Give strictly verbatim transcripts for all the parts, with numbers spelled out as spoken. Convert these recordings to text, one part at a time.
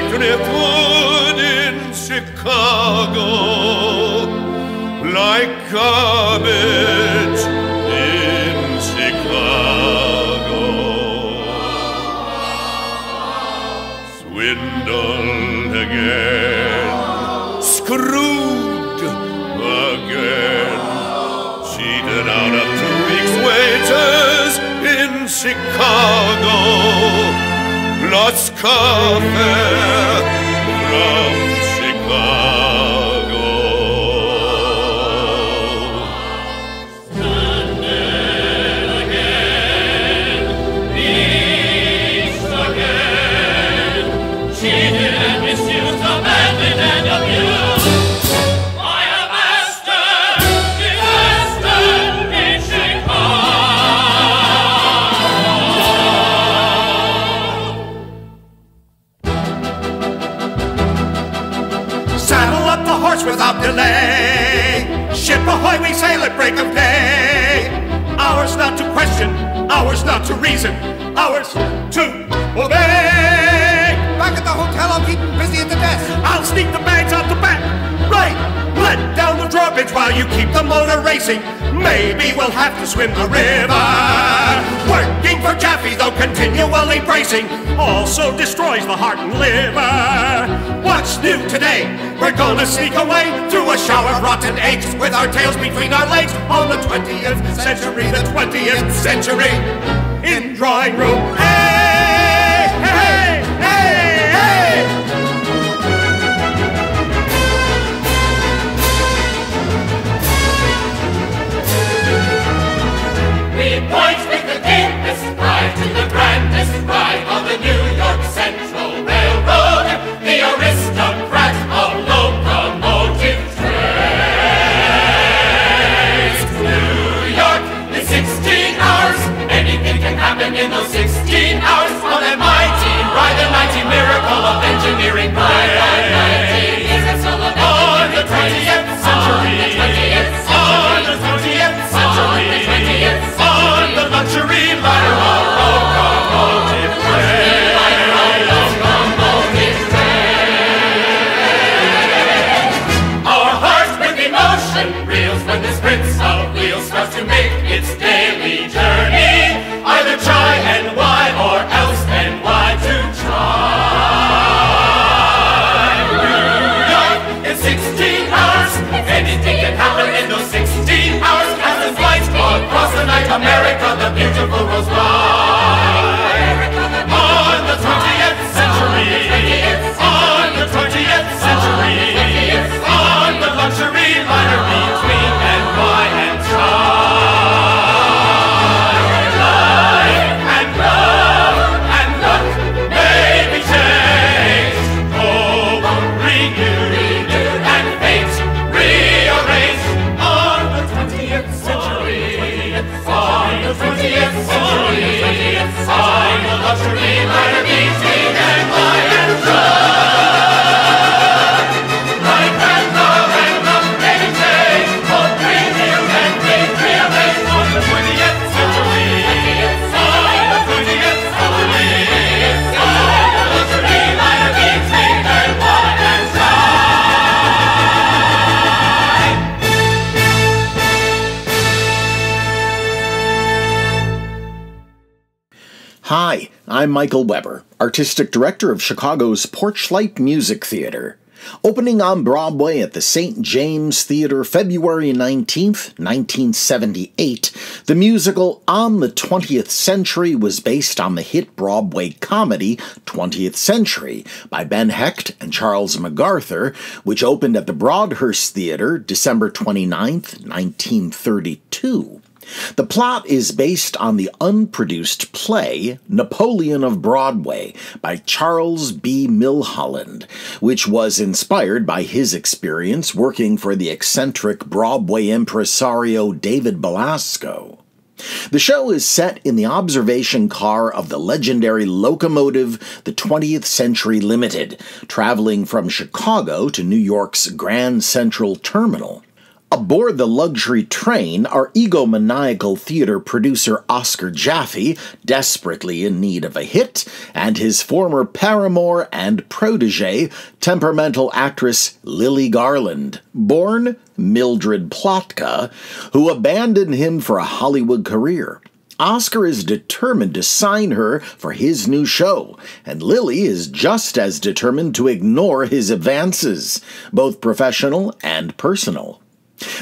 like driftwood in Chicago, like garbage in Chicago. Swindled again, screwed again, cheated out of two weeks' wages in Chicago. Lost cover from Chicago. Sunday again, east again. Cheated and misused, abandoned and abused by a master disaster in Chicago. Without delay, ship ahoy, we sail at break of day. Ours not to question, ours not to reason, ours to obey. Back at the hotel, I'll keep them busy at the desk. I'll sneak the bags out the back, right, let down the drawbridge while you keep the motor racing. Maybe we'll have to swim the river. Working for Jaffe, though continually bracing, also destroys the heart and liver. What's new today? We're gonna sneak away through a shower of rotten eggs with our tails between our legs on the twentieth century, the twentieth century, in drawing room A. Hey, hey, hey, hey! We point with the deepest pride to the grandest pride of the New York Central Railroad, the aristocrat of locomotive trains. New York is sixteen hours. Anything can happen in those sixteen hours. On that mighty ride, the mighty miracle of engineering pride. On the twentieth century, on the twentieth century, on the twentieth century, on the twentieth century, on the luxury ladder of locomotive trains. To make its daily journey, either try and why, or else and why to try. New York in sixteen hours, anything can happen in those sixteen hours. As the flights go across the night, America, the beautiful rose wide. On the twentieth century, on the twentieth century, on the luxury liner between and why and try. Hi, I'm Michael Weber, Artistic Director of Chicago's Porchlight Music Theater. Opening on Broadway at the Saint James Theater February nineteenth, nineteen seventy-eight, the musical On the twentieth century was based on the hit Broadway comedy twentieth century by Ben Hecht and Charles MacArthur, which opened at the Broadhurst Theater December twenty-ninth, nineteen thirty-two. The plot is based on the unproduced play Napoleon of Broadway by Charles B. Millholland, which was inspired by his experience working for the eccentric Broadway impresario David Belasco. The show is set in the observation car of the legendary locomotive, the twentieth century Limited, traveling from Chicago to New York's Grand Central Terminal. Aboard the luxury train are egomaniacal theater producer Oscar Jaffe, desperately in need of a hit, and his former paramour and protege, temperamental actress Lily Garland, born Mildred Plotka, who abandoned him for a Hollywood career. Oscar is determined to sign her for his new show, and Lily is just as determined to ignore his advances, both professional and personal.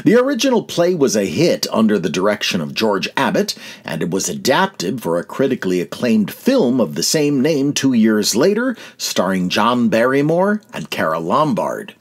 The original play was a hit under the direction of George Abbott, and it was adapted for a critically acclaimed film of the same name two years later, starring John Barrymore and Carole Lombard.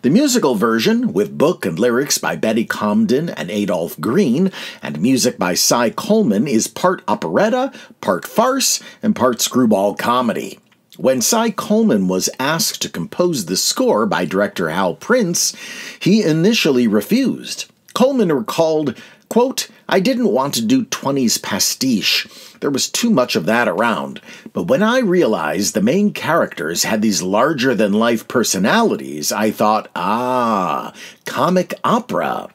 The musical version, with book and lyrics by Betty Comden and Adolph Green, and music by Cy Coleman, is part operetta, part farce, and part screwball comedy. When Cy Coleman was asked to compose the score by director Hal Prince, he initially refused. Coleman recalled, quote, "I didn't want to do twenties pastiche. There was too much of that around. But when I realized the main characters had these larger-than-life personalities, I thought, ah, comic opera.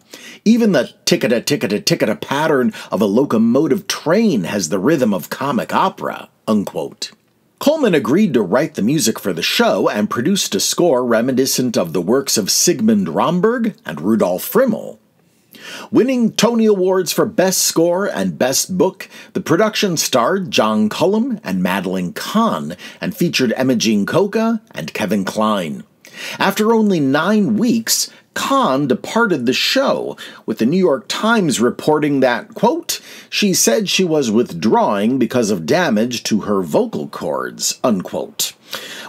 Even the ticketa-ticketa-ticketa pattern of a locomotive train has the rhythm of comic opera," unquote. Coleman agreed to write the music for the show and produced a score reminiscent of the works of Sigmund Romberg and Rudolf Frimmel. Winning Tony Awards for Best Score and Best Book, the production starred John Cullum and Madeline Kahn and featured Emma-Jean Coca and Kevin Kline. After only nine weeks, Kahn departed the show, with the New York Times reporting that, quote, "she said she was withdrawing because of damage to her vocal cords," unquote.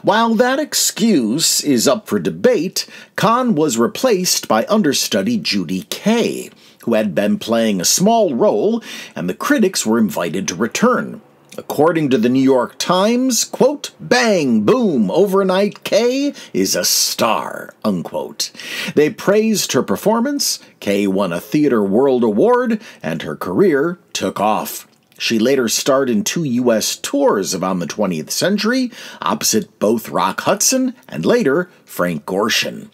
While that excuse is up for debate, Kahn was replaced by understudy Judy Kaye, who had been playing a small role, and the critics were invited to return. According to the New York Times, quote, "bang, boom, overnight Kay is a star," unquote. They praised her performance, Kay won a Theatre World Award, and her career took off. She later starred in two U S tours of On the twentieth Century, opposite both Rock Hudson and later Frank Gorshin.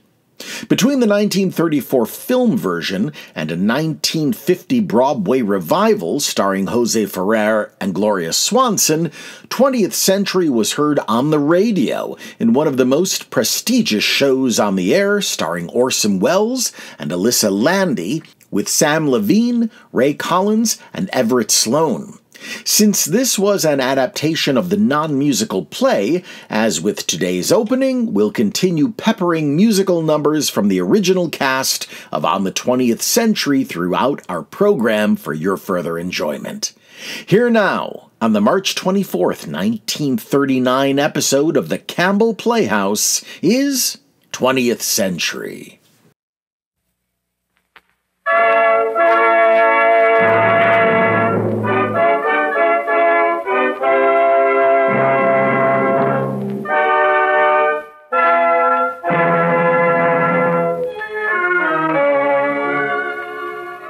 Between the nineteen thirty-four film version and a nineteen fifty Broadway revival starring Jose Ferrer and Gloria Swanson, twentieth Century was heard on the radio in one of the most prestigious shows on the air starring Orson Welles and Elissa Landi, with Sam Levine, Ray Collins, and Everett Sloane. Since this was an adaptation of the non-musical play, as with today's opening, we'll continue peppering musical numbers from the original cast of On the twentieth Century throughout our program for your further enjoyment. Here now, on the March twenty-fourth, nineteen thirty-nine episode of the Campbell Playhouse, is twentieth Century.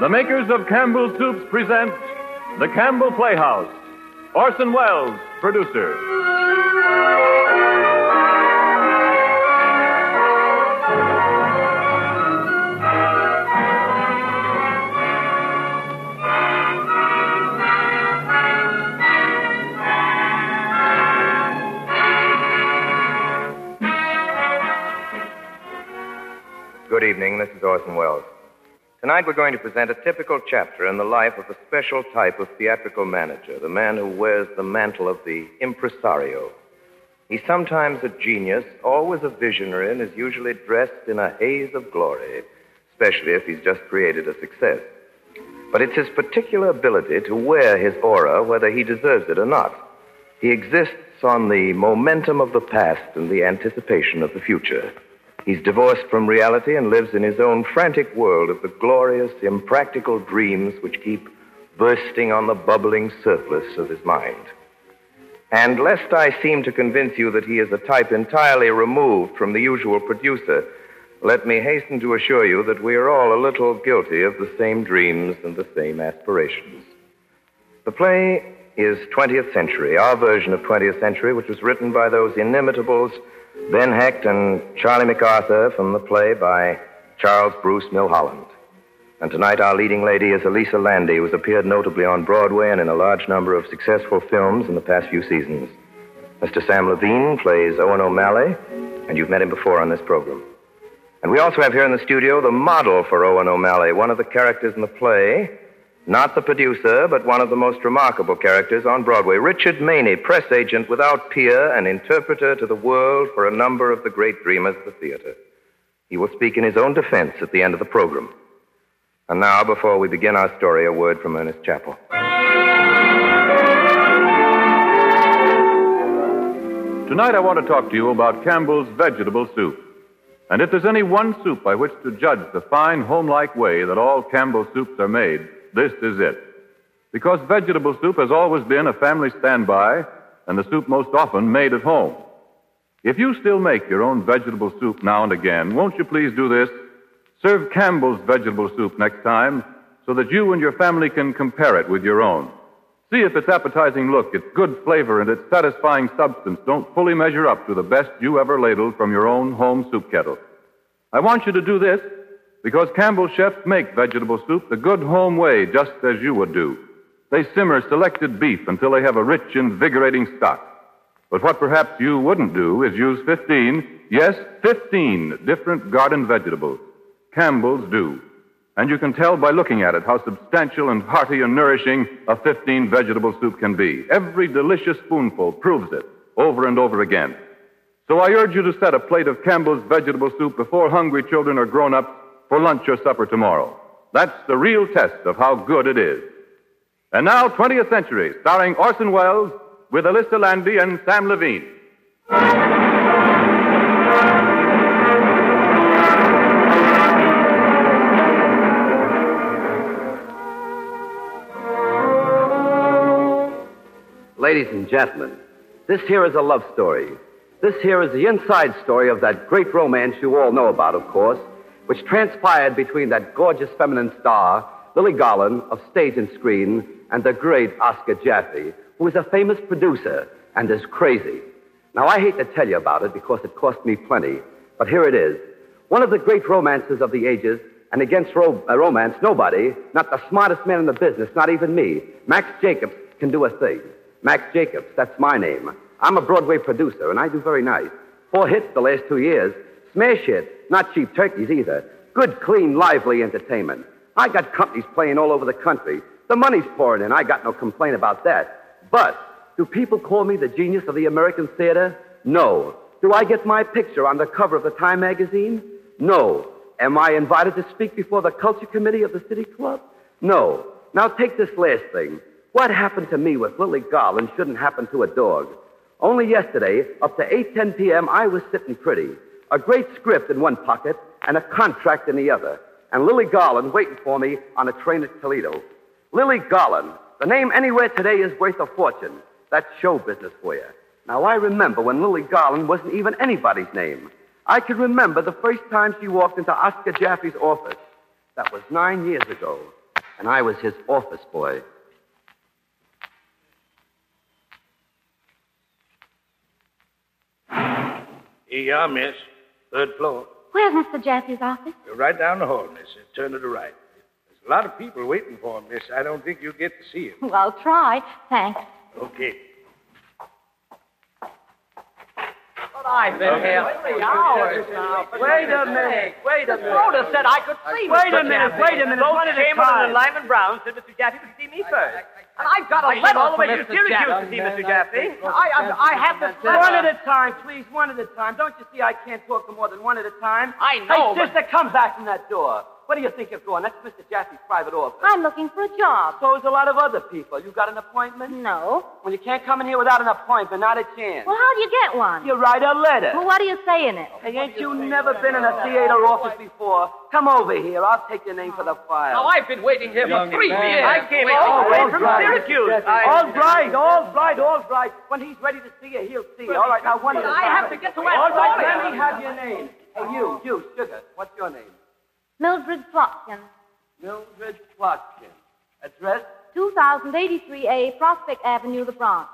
The makers of Campbell Soups present The Campbell Playhouse. Orson Welles, producer. Good evening, this is Orson Welles. Tonight we're going to present a typical chapter in the life of a special type of theatrical manager, the man who wears the mantle of the impresario. He's sometimes a genius, always a visionary, and is usually dressed in a haze of glory, especially if he's just created a success. But it's his particular ability to wear his aura, whether he deserves it or not. He exists on the momentum of the past and the anticipation of the future. He's divorced from reality and lives in his own frantic world of the glorious, impractical dreams which keep bursting on the bubbling surface of his mind. And lest I seem to convince you that he is a type entirely removed from the usual producer, let me hasten to assure you that we are all a little guilty of the same dreams and the same aspirations. The play is twentieth Century, our version of twentieth Century, which was written by those inimitables Ben Hecht and Charlie MacArthur, from the play by Charles Bruce Millholland. And tonight our leading lady is Elissa Landi, who has appeared notably on Broadway and in a large number of successful films in the past few seasons. Mister Sam Levine plays Owen O'Malley, and you've met him before on this program. And we also have here in the studio the model for Owen O'Malley, one of the characters in the play, not the producer, but one of the most remarkable characters on Broadway, Richard Maney, press agent without peer and interpreter to the world for a number of the great dreamers of the theater. He will speak in his own defense at the end of the program. And now, before we begin our story, a word from Ernest Chappell. Tonight I want to talk to you about Campbell's vegetable soup. And if there's any one soup by which to judge the fine, home-like way that all Campbell soups are made, this is it. Because vegetable soup has always been a family standby and the soup most often made at home. If you still make your own vegetable soup now and again, won't you please do this? Serve Campbell's vegetable soup next time so that you and your family can compare it with your own. See if its appetizing look, its good flavor, and its satisfying substance don't fully measure up to the best you ever ladled from your own home soup kettle. I want you to do this because Campbell chefs make vegetable soup the good home way, just as you would do. They simmer selected beef until they have a rich, invigorating stock. But what perhaps you wouldn't do is use fifteen, yes, fifteen different garden vegetables. Campbell's do. And you can tell by looking at it how substantial and hearty and nourishing a fifteen vegetable soup can be. Every delicious spoonful proves it over and over again. So I urge you to set a plate of Campbell's vegetable soup before hungry children are grown up for lunch or supper tomorrow. That's the real test of how good it is. And now, twentieth Century, starring Orson Welles with Elissa Landi and Sam Levine. Ladies and gentlemen, this here is a love story. This here is the inside story of that great romance you all know about, of course, which transpired between that gorgeous feminine star, Lily Garland, of stage and screen, and the great Oscar Jaffe, who is a famous producer and is crazy. Now, I hate to tell you about it because it cost me plenty, but here it is. One of the great romances of the ages, and against ro- uh, romance, nobody, not the smartest man in the business, not even me, Max Jacobs, can do a thing. Max Jacobs, that's my name. I'm a Broadway producer, and I do very nice. Four hits the last two years. Smash hits. Not cheap turkeys either. Good, clean, lively entertainment. I got companies playing all over the country. The money's pouring in. I got no complaint about that. But do people call me the genius of the American theater? No. Do I get my picture on the cover of the Time magazine? No. Am I invited to speak before the culture committee of the city club? No. Now take this last thing. What happened to me with Lily Garland shouldn't happen to a dog. Only yesterday, up to eight ten p.m., I was sitting pretty. A great script in one pocket and a contract in the other. And Lily Garland waiting for me on a train at Toledo. Lily Garland, the name anywhere today is worth a fortune. That's show business for you. Now, I remember when Lily Garland wasn't even anybody's name. I could remember the first time she walked into Oscar Jaffe's office. That was nine years ago. And I was his office boy. Yeah, miss. Third floor. Where's Mister Jaffe's office? You're right down the hall, miss. Turn to the right. There's a lot of people waiting for him, miss. I don't think you'll get to see him. Well, I'll try. Thanks. Okay. Well, I've been okay. here three hours now. Wait a minute. Wait a minute. Rhoda said I could see Mister Wait a minute. Wait a minute. Both Chamberlain and Lyman Brown said Mister Jaffe would see me first. And I've got a letter all the way to Syracuse to see Mister Jaffe. I, I, I have this letter. One at a time, please, one at a time. Don't you see I can't talk to more than one at a time? I know. Hey, sister, come back from that door. What do you think you're going? That's Mister Jaffe's private office. I'm looking for a job. So is a lot of other people. You got an appointment? No. Well, you can't come in here without an appointment, not a chance. Well, how do you get one? You write a letter. Well, what do you say in it? Hey, ain't you never been in a theater office before? Come over here. I'll take your name for the file. Now, I've been waiting here for three years. I came all the way from Syracuse. All right, all right, all right. When he's ready to see you, he'll see you. All right, now, one at a time. I have to get to Ann. All right, let me have your name. Hey, you, you, sugar. What's your name? Mildred Plotkin. Mildred Plotkin. Address? two thousand eighty-three A Prospect Avenue, the Bronx.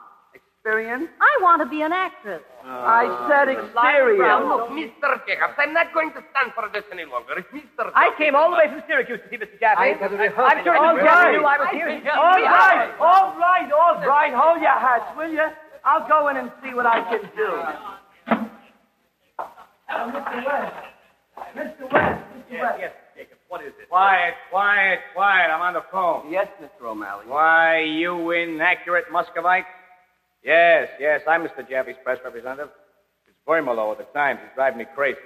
experience? I want to be an actress. Uh, I said experience. Look, Mister Jacobs, I'm not going to stand for this any longer. It's Mister I came all the way from Syracuse to see Mister Jaffee. I, I'm sure all right. Knew I was here. All right, all right, all right. Hold your hats, will you? I'll go in and see what I can do. Now, Mister West. Mister West. Mister West. Yes, Jacob. What is it? Quiet, quiet, quiet. I'm on the phone. Yes, Mister O'Malley. Why, you inaccurate Muscovite? Yes, yes. I'm Mister Jaffee's press representative. It's Vermelo at the Times. He's driving me crazy.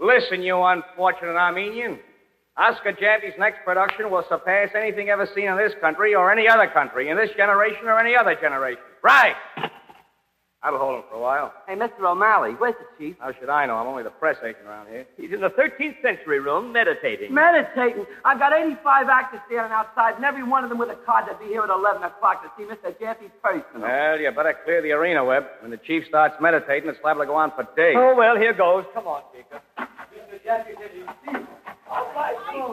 Listen, you unfortunate Armenian. Oscar Jaffee's next production will surpass anything ever seen in this country or any other country, in this generation or any other generation. Right. I'll hold him for a while. Hey, Mister O'Malley, where's the chief? How should I know? I'm only the press agent around here. He's in the thirteenth century room meditating. Meditating? I've got eighty-five actors standing outside, and every one of them with a card to be here at eleven o'clock to see Mister Jaffee personally. Well, you better clear the arena, Webb. When the chief starts meditating, it's liable to go on for days. Oh, well, here goes. Come on, Jacob. Mister Jaffee, did you see him? All right, all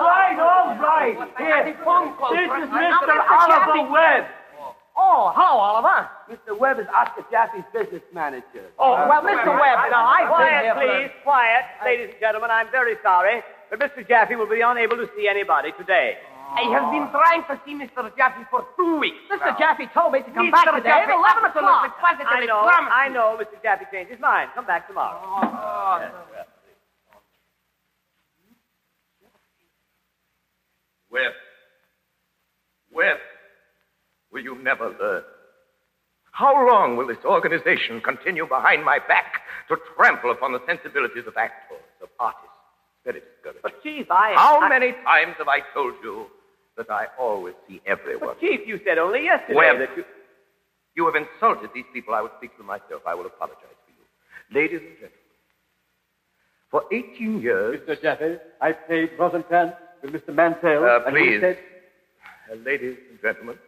right, all right. Here, this is Mister Oliver Webb. Oh, hello, Oliver. Mister Webb is Oscar Jaffee's business manager. Oh, uh, well, Mister Webb, I, now, I've Quiet, please, for... quiet. I... Ladies and gentlemen, I'm very sorry, but Mister Jaffee will be unable to see anybody today. Oh. I have been trying to see Mister Jaffee for two weeks. Mister No. Jaffee told me to come Mister back today at eleven o'clock. I know, I know. Mister Jaffee changed his mind. Come back tomorrow. Oh, oh, yes. Well. Webb. Webb. Will you never learn? How long will this organization continue behind my back to trample upon the sensibilities of actors, of artists, spirits, spirits? But, Chief, I... How I... many times have I told you that I always see everyone? But, Chief, you said only yesterday Webb, that you... You have insulted these people. I would speak for myself. I will apologize for you. Ladies and gentlemen, for eighteen years... Mister Jaffee, I played Rosencrantz with Mister Mansell... Uh, and please. He said... Uh, ladies and gentlemen,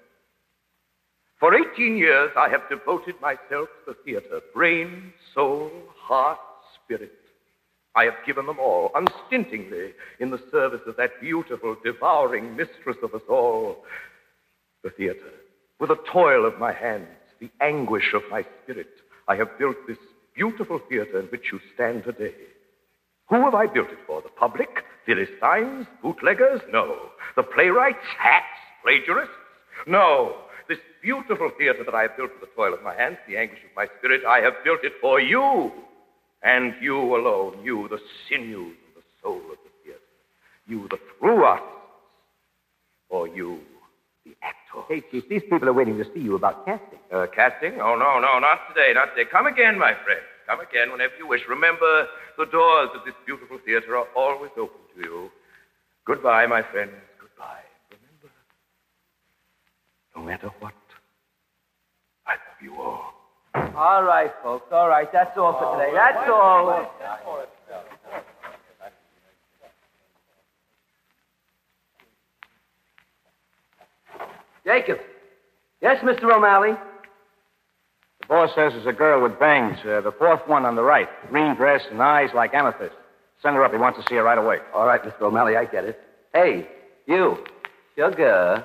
for eighteen years, I have devoted myself to the theater, brain, soul, heart, spirit. I have given them all, unstintingly, in the service of that beautiful, devouring mistress of us all, the theater. With the toil of my hands, the anguish of my spirit, I have built this beautiful theater in which you stand today. Who have I built it for? The public? Philistines? Bootleggers? No. The playwrights? Hacks? Plagiarists? No. This beautiful theater that I have built for the toil of my hands, the anguish of my spirit, I have built it for you. And you alone, you, the sinews and the soul of the theater. You, the true artists. Or you, the actors. Hey, Chief, these people are waiting to see you about casting. Uh, casting? Oh, no, no, not today, not today. Come again, my friend. Come again whenever you wish. Remember, the doors of this beautiful theater are always open to you. Goodbye, my friends. Goodbye. No matter what, I love you all. All right, folks. All right. That's all for today. That's all. Jacob. Yes, Mister O'Malley? The boss says there's a girl with bangs, uh, the fourth one on the right. Green dress and eyes like amethyst. Send her up. He wants to see her right away. All right, Mister O'Malley. I get it. Hey, you. Sugar.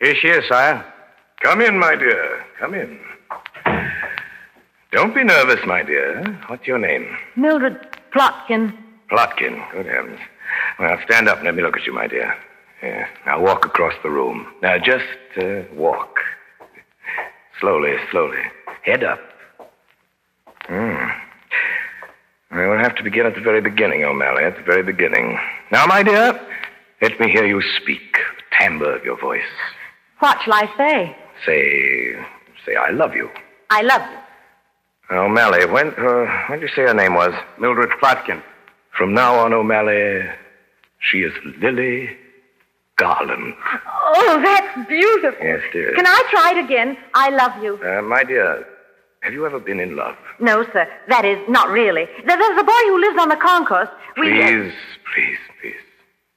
Here she is, sire. Come in, my dear. Come in. Don't be nervous, my dear. What's your name? Mildred Plotkin. Plotkin. Good heavens. Well, stand up and let me look at you, my dear. Yeah. Now walk across the room. Now just uh, walk. Slowly, slowly. Head up. Hmm. Well, we'll have to begin at the very beginning, O'Malley, at the very beginning. Now, my dear, let me hear you speak. The timbre of your voice. What shall I say? Say, say, I love you. I love you. O'Malley, when, uh, when did you say her name was? Mildred Plotkin. From now on, O'Malley, she is Lily Garland. Oh, that's beautiful. Yes, dear. Can I try it again? I love you. Uh, my dear, have you ever been in love? No, sir. That is, not really. There, there's a boy who lives on the concourse. We please, get... please, please.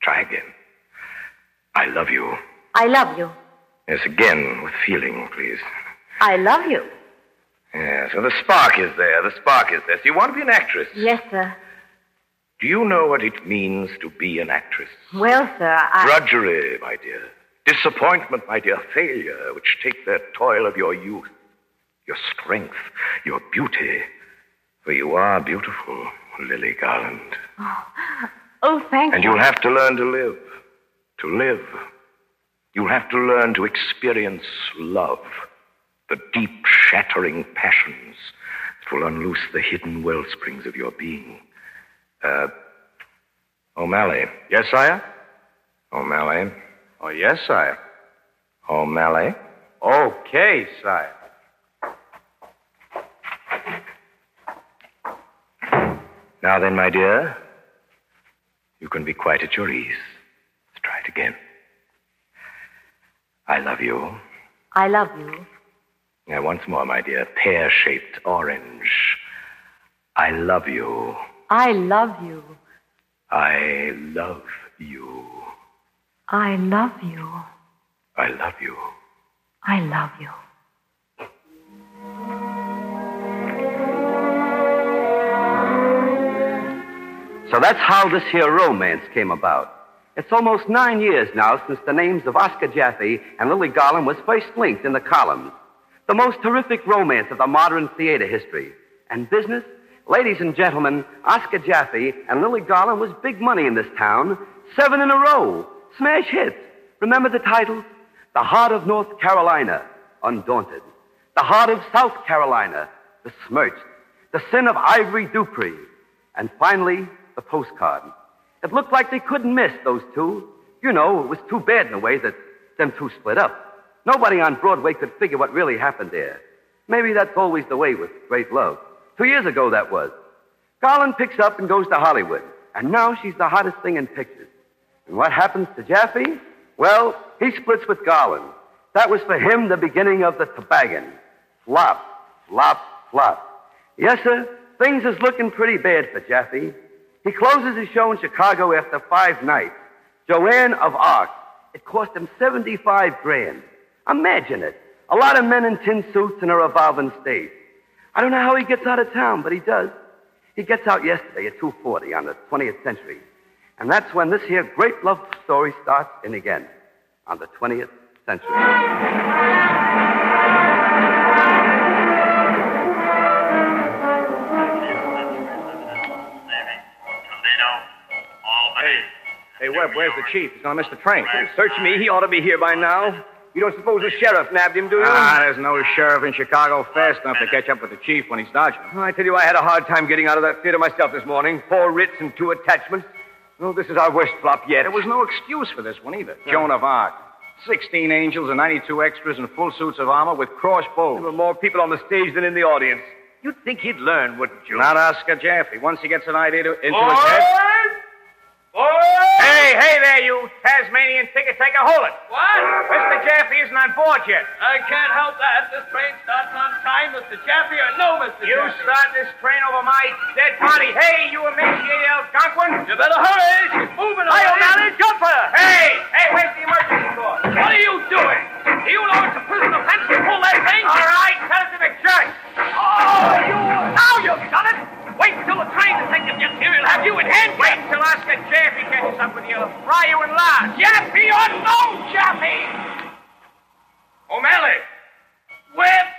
Try again. I love you. I love you. Yes, again, with feeling, please. I love you. Yes, well, the spark is there. The spark is there. So you want to be an actress? Yes, sir. Do you know what it means to be an actress? Well, sir, I... Drudgery, my dear. Disappointment, my dear. Failure, which take their toil of your youth, your strength, your beauty. For you are beautiful, Lily Garland. Oh, oh thank you. And you'll have to learn to live. To live. You'll have to learn to experience love. The deep, shattering passions that will unloose the hidden well springs of your being. Uh, O'Malley. Yes, sire? O'Malley. Oh, yes, sire. O'Malley. Okay, sire. Now then, my dear, you can be quite at your ease. Let's try it again. I love you. I love you. Now, once more, my dear, pear-shaped orange. I love you. I love you. I love you. I love you. I love you. I love you. So that's how this here romance came about. It's almost nine years now since the names of Oscar Jaffe and Lily Garland was first linked in the columns. The most terrific romance of the modern theater history. And business? Ladies and gentlemen, Oscar Jaffe and Lily Garland was big money in this town. Seven in a row. Smash hits. Remember the titles? The Heart of North Carolina, Undaunted. The Heart of South Carolina, Besmirched. The Sin of Ivory Dupree. And finally, the postcard. It looked like they couldn't miss those two. You know, it was too bad in a way that them two split up. Nobody on Broadway could figure what really happened there. Maybe that's always the way with great love. Two years ago, that was. Garland picks up and goes to Hollywood. And now she's the hottest thing in pictures. And what happens to Jaffe? Well, he splits with Garland. That was for him the beginning of the toboggan. Flop, flop, flop. Yes, sir, things is looking pretty bad for Jaffe. He closes his show in Chicago after five nights. Joanne of Arc. It cost him seventy-five grand. Imagine it. A lot of men in tin suits and a revolving stage. I don't know how he gets out of town, but he does. He gets out yesterday at two forty on the twentieth century. And that's when this here great love story starts in again on the twentieth century. Hey, Webb, where's the chief? He's gonna miss the train. Search me. He ought to be here by now. You don't suppose the sheriff nabbed him, do you? Ah, there's no sheriff in Chicago fast enough to catch up with the chief when he's dodging. Oh, I tell you, I had a hard time getting out of that theater myself this morning. Four writs and two attachments. Well, this is our worst flop yet. There was no excuse for this one either. Yeah. Joan of Arc. Sixteen angels and ninety-two extras in full suits of armor with crossbows. There were more people on the stage than in the audience. You'd think he'd learn, wouldn't you? Not Oscar Jaffe. Once he gets an idea to, into Boys! His head... Boys! Hey, hey there, you Tasmanian ticket taker, hold it. What? Mister Jaffe isn't on board yet. I can't help that. This train starts on time, Mister Jaffe, or no Mister You Jaffe. Start this train over my dead body. Hey, you emaciated Algonquin. You better hurry. She's moving away. I'll not jump her. Hey, hey, where's the emergency cord? What are you doing? Do you know it's a prison offense to pull that thing? All right, cut it to the judge. Oh, you... Now you've done it. Wait till the train detective gets here. He'll have you in hand. Wait till Oscar Jaffe catches up with you. He'll fry you in lard. Jaffe or no Jaffe! O'Malley! Webb!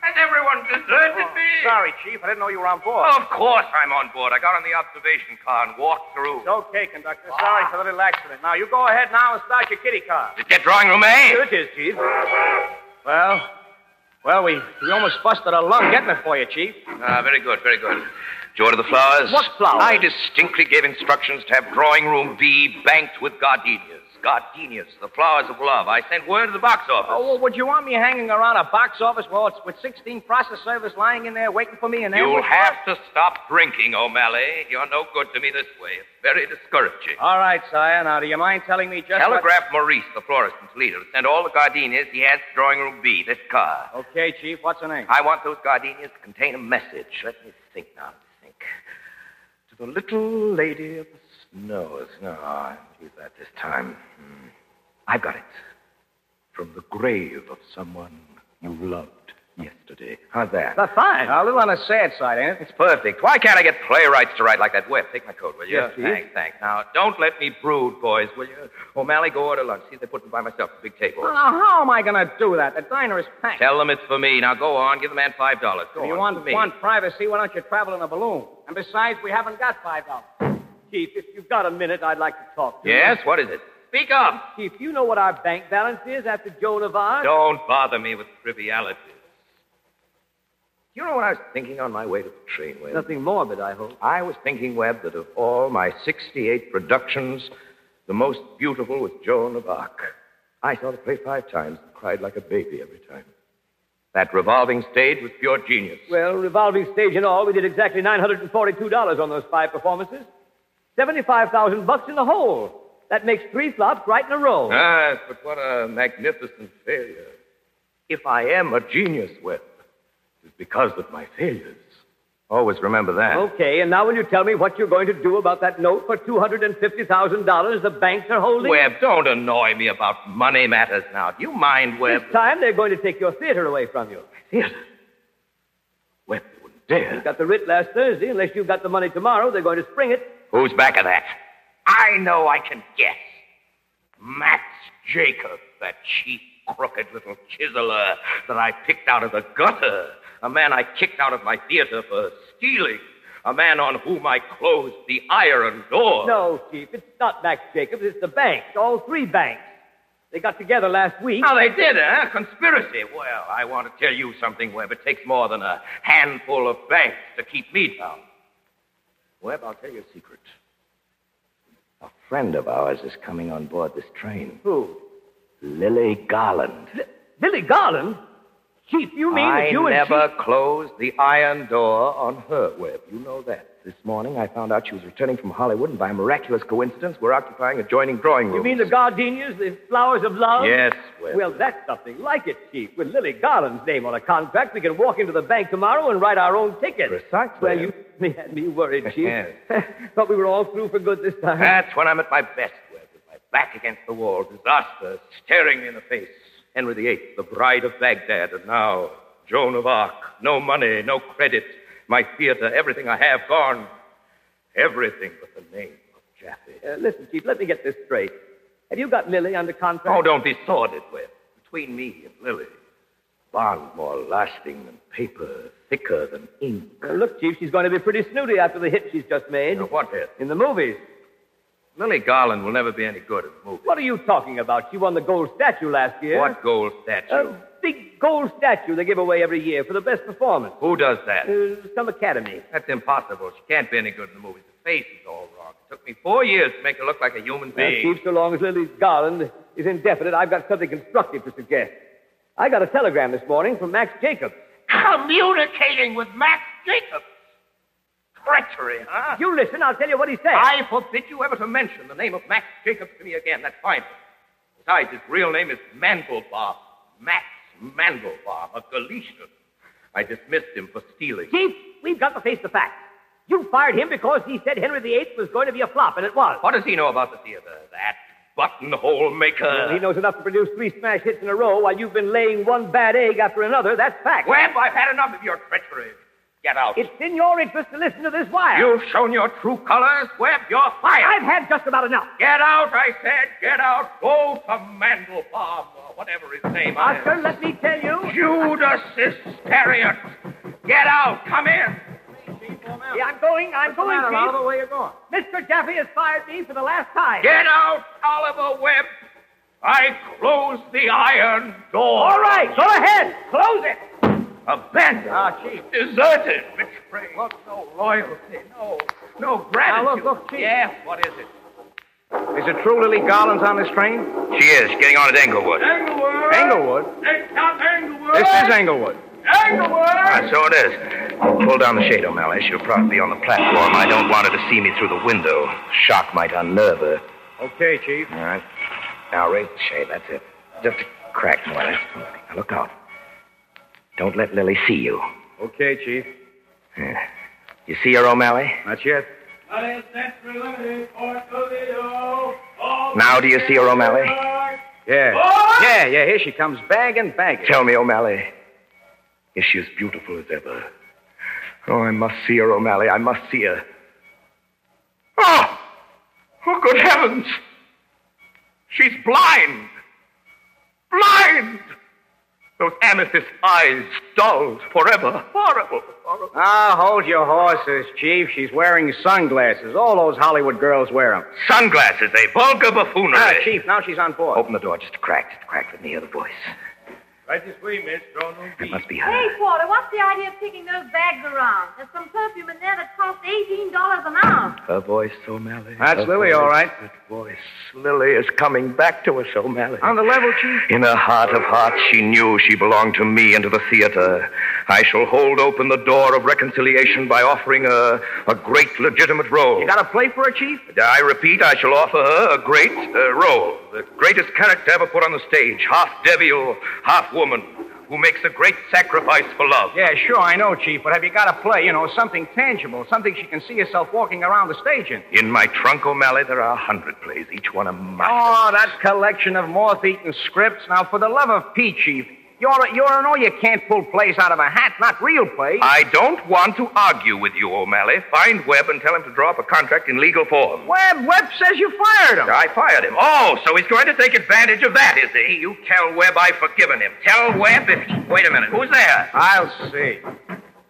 Has everyone deserted oh, me? Sorry, Chief. I didn't know you were on board. Oh, of course I'm on board. I got on the observation car and walked through. It's okay, conductor. Ah. Sorry for the little accident. Now, you go ahead now and start your kiddie car. Is that drawing room A? Sure it is, Chief. Well... Well, we, we almost busted our lung getting it for you, Chief. Ah, very good, very good. Did you order the flowers? What flowers? I distinctly gave instructions to have drawing room B banked with gardenias. Gardenias, the flowers of love. I sent word to the box office. Oh, well, would you want me hanging around a box office well, it's with sixteen process servers lying in there waiting for me? And you'll have to stop drinking, O'Malley. You're no good to me this way. It's very discouraging. All right, sire. Now, do you mind telling me just... Telegraph what... Maurice, the florist and leader, to send all the gardenias he has to drawing room B, this car. Okay, Chief. What's the name? I want those gardenias to contain a message. Let me think now. Think. To the little lady of the... No, it's not. I'll use that this time. Hmm. I got it. From the grave of someone you loved. yesterday. How's that? That's fine. A little on the sad side, ain't it? It's perfect. Why can't I get playwrights to write like that? Webb, take my coat, will you? Yes, thanks, thanks. Now, don't let me brood, boys, will you? O'Malley, go order lunch. See if they put me by myself at the big table. Well, now, how am I going to do that? The diner is packed. Tell them it's for me. Now, go on. Give the man five dollars. Go if on, you want, want privacy, why don't you travel in a balloon? And besides, we haven't got five dollars. Chief, if you've got a minute, I'd like to talk to you. Yes? What is it? Speak up. Chief, you know what our bank balance is after Joan of Arc? Don't bother me with trivialities. You know what I was thinking on my way to the train, Webb? Nothing morbid, I hope. I was thinking, Webb, that of all my sixty-eight productions, the most beautiful was Joan of Arc. I saw the play five times and cried like a baby every time. That revolving stage was pure genius. Well, revolving stage and all, we did exactly nine hundred forty-two dollars on those five performances. seventy-five thousand bucks in the hole. That makes three flops right in a row. Ah, but what a magnificent failure. If I am a genius, Webb, it's because of my failures. Always remember that. Okay, and now will you tell me what you're going to do about that note for two hundred fifty thousand dollars the banks are holding? Webb, don't annoy me about money matters now. Do you mind, Webb? This time they're going to take your theater away from you. Theater? Webb, you wouldn't dare. You got the writ last Thursday. Unless you've got the money tomorrow, they're going to spring it. Who's back of that? I know, I can guess. Max Jacob, that cheap, crooked little chiseler that I picked out of the gutter. A man I kicked out of my theater for stealing. A man on whom I closed the iron door. No, Chief, it's not Max Jacobs. It's the banks, all three banks. They got together last week. Oh, they did, huh? Conspiracy. Well, I want to tell you something, Webb. It takes more than a handful of banks to keep me down. Webb, I'll tell you a secret. A friend of ours is coming on board this train. Who? Lily Garland. L- Lily Garland? Chief, you mean that you and I never Chief... closed the iron door on her, Webb. You know that. This morning I found out she was returning from Hollywood, and by miraculous coincidence, we're occupying adjoining drawing rooms. You mean the gardenias, the flowers of love? Yes, Webb. Well, that's something like it, Chief. With Lily Garland's name on a contract, we can walk into the bank tomorrow and write our own ticket. Precisely. Well, you had me worried, Chief. Thought we were all through for good this time. That's when I'm at my best, Webb. With my back against the wall, disaster staring me in the face. Henry the Eighth, the bride of Baghdad, and now Joan of Arc. No money, no credit. My theater, everything I have gone. Everything but the name of Jaffe. Uh, listen, Chief, let me get this straight. Have you got Lily under contract? Oh, don't be sordid, Webb. Between me and Lily, bond more lasting than paper, thicker than ink. Well, look, Chief, she's going to be pretty snooty after the hit she's just made. Now, what hit? In the movies. Lily Garland will never be any good at movies. What are you talking about? She won the gold statue last year. What gold statue? A big gold statue they give away every year for the best performance. Who does that? Uh, some academy. That's impossible. She can't be any good in the movies. The face is all wrong. It took me four years to make her look like a human being. Well, Chief, so long as Lily Garland is indefinite, I've got something constructive to suggest. I got a telegram this morning from Max Jacobs. Communicating with Max Jacobs? Treachery, huh? You listen, I'll tell you what he said. I forbid you ever to mention the name of Max Jacobs to me again. That's fine. Besides, his real name is Mandelbaum. Max Mandelbaum, a Galician. I dismissed him for stealing. Chief, we've got to face the facts. You fired him because he said Henry the Eighth was going to be a flop, and it was. What does he know about the theater? That buttonhole maker. Well, he knows enough to produce three smash hits in a row while you've been laying one bad egg after another. That's fact. Webb, I've had enough of your treachery. Get out. It's in your interest to listen to this wire. You've shown your true colors, Webb. You're fired. I've had just about enough. Get out, I said. Get out. Go to Mandelbaum or whatever his name Arthur, is. Arthur, let me tell you. Judas Iscariot. Get out. Come in. Yeah, I'm going. I'm What's going, Chief. Oliver, where you going? Mister Jaffe has fired me for the last time. Get out, Oliver Webb. I closed the iron door. All right. Go ahead. Close it. Abandoned. Ah, Chief. Deserted. Betrayed. Look, no loyalty. No, no gratitude. Now, look, look, Chief. Yeah, what is it? Is it true Lily Garland's on this train? She is. She's getting on at Englewood. Englewood? Englewood? It's not Englewood. This is Englewood. Englewood! Ah, so it is. Pull down the shade, O'Malley. She'll probably be on the platform. I don't want her to see me through the window. Shock might unnerve her. Okay, Chief. All right. Now, raise the shade. That's it. Just a crack more. That's the money. Now, look out. Don't let Lily see you. Okay, Chief. Yeah. You see her, O'Malley? Not yet. Now do you see her, O'Malley? Yeah. Yeah, yeah, here she comes, bag and baggage. Tell me, O'Malley, Is she as beautiful as ever? Oh, I must see her, O'Malley. I must see her. Oh! Oh, good heavens! She's blind! Blind! Those amethyst eyes dulled forever. Horrible, horrible. Ah, hold your horses, Chief. She's wearing sunglasses. All those Hollywood girls wear them. Sunglasses, a vulgar buffoonery. Ah, Chief, now she's on board. Open the door just a crack. Just a crack with me or the voice. Right this way, miss. Don't move. It must be her. Hey, Porter, what's the idea of taking those bags around? There's some perfume in there that costs eighteen dollars an ounce. Her voice, O'Malley. That's Lily, all right. That voice. Lily is coming back to us, O'Malley. On the level, Chief. In her heart of hearts, she knew she belonged to me and to the theater. I shall hold open the door of reconciliation by offering her a great legitimate role. You got a play for her, Chief? I repeat, I shall offer her a great uh, role. The greatest character ever put on the stage. Half devil, half woman, who makes a great sacrifice for love. Yeah, sure, I know, Chief, but have you got to play, you know, something tangible, something she can see herself walking around the stage in? In my trunk, O'Malley, there are a hundred plays, each one a must. Oh, that collection of moth-eaten scripts. Now, for the love of Pete, Chief, you're, you're an all-you-can't-pull plays out of a hat, not real plays. I don't want to argue with you, O'Malley. Find Webb and tell him to draw up a contract in legal form. Webb? Webb says you fired him. I fired him. Oh, so he's going to take advantage of that, is he? You tell Webb I've forgiven him. Tell Webb if... He... Wait a minute. Who's there? I'll see.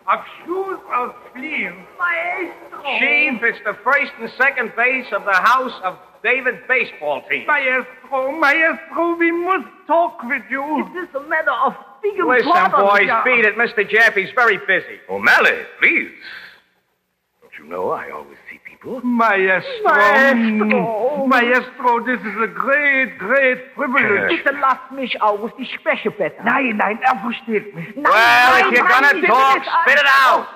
Excuse of fleam. Maestro. Chief, it's the first and second base of the House of David baseball team. Maestro, Maestro, we must talk with you. Is this a matter of big importance? Listen, boys, beat it. Mister Jaffe's very busy. O'Malley, please. Don't you know I always see people? Maestro. Maestro. Maestro, this is a great, great privilege. Bitte lasst mich aus, ich spreche besser. Nein, nein, er versteht mich. Well, if you're gonna talk, spit it out.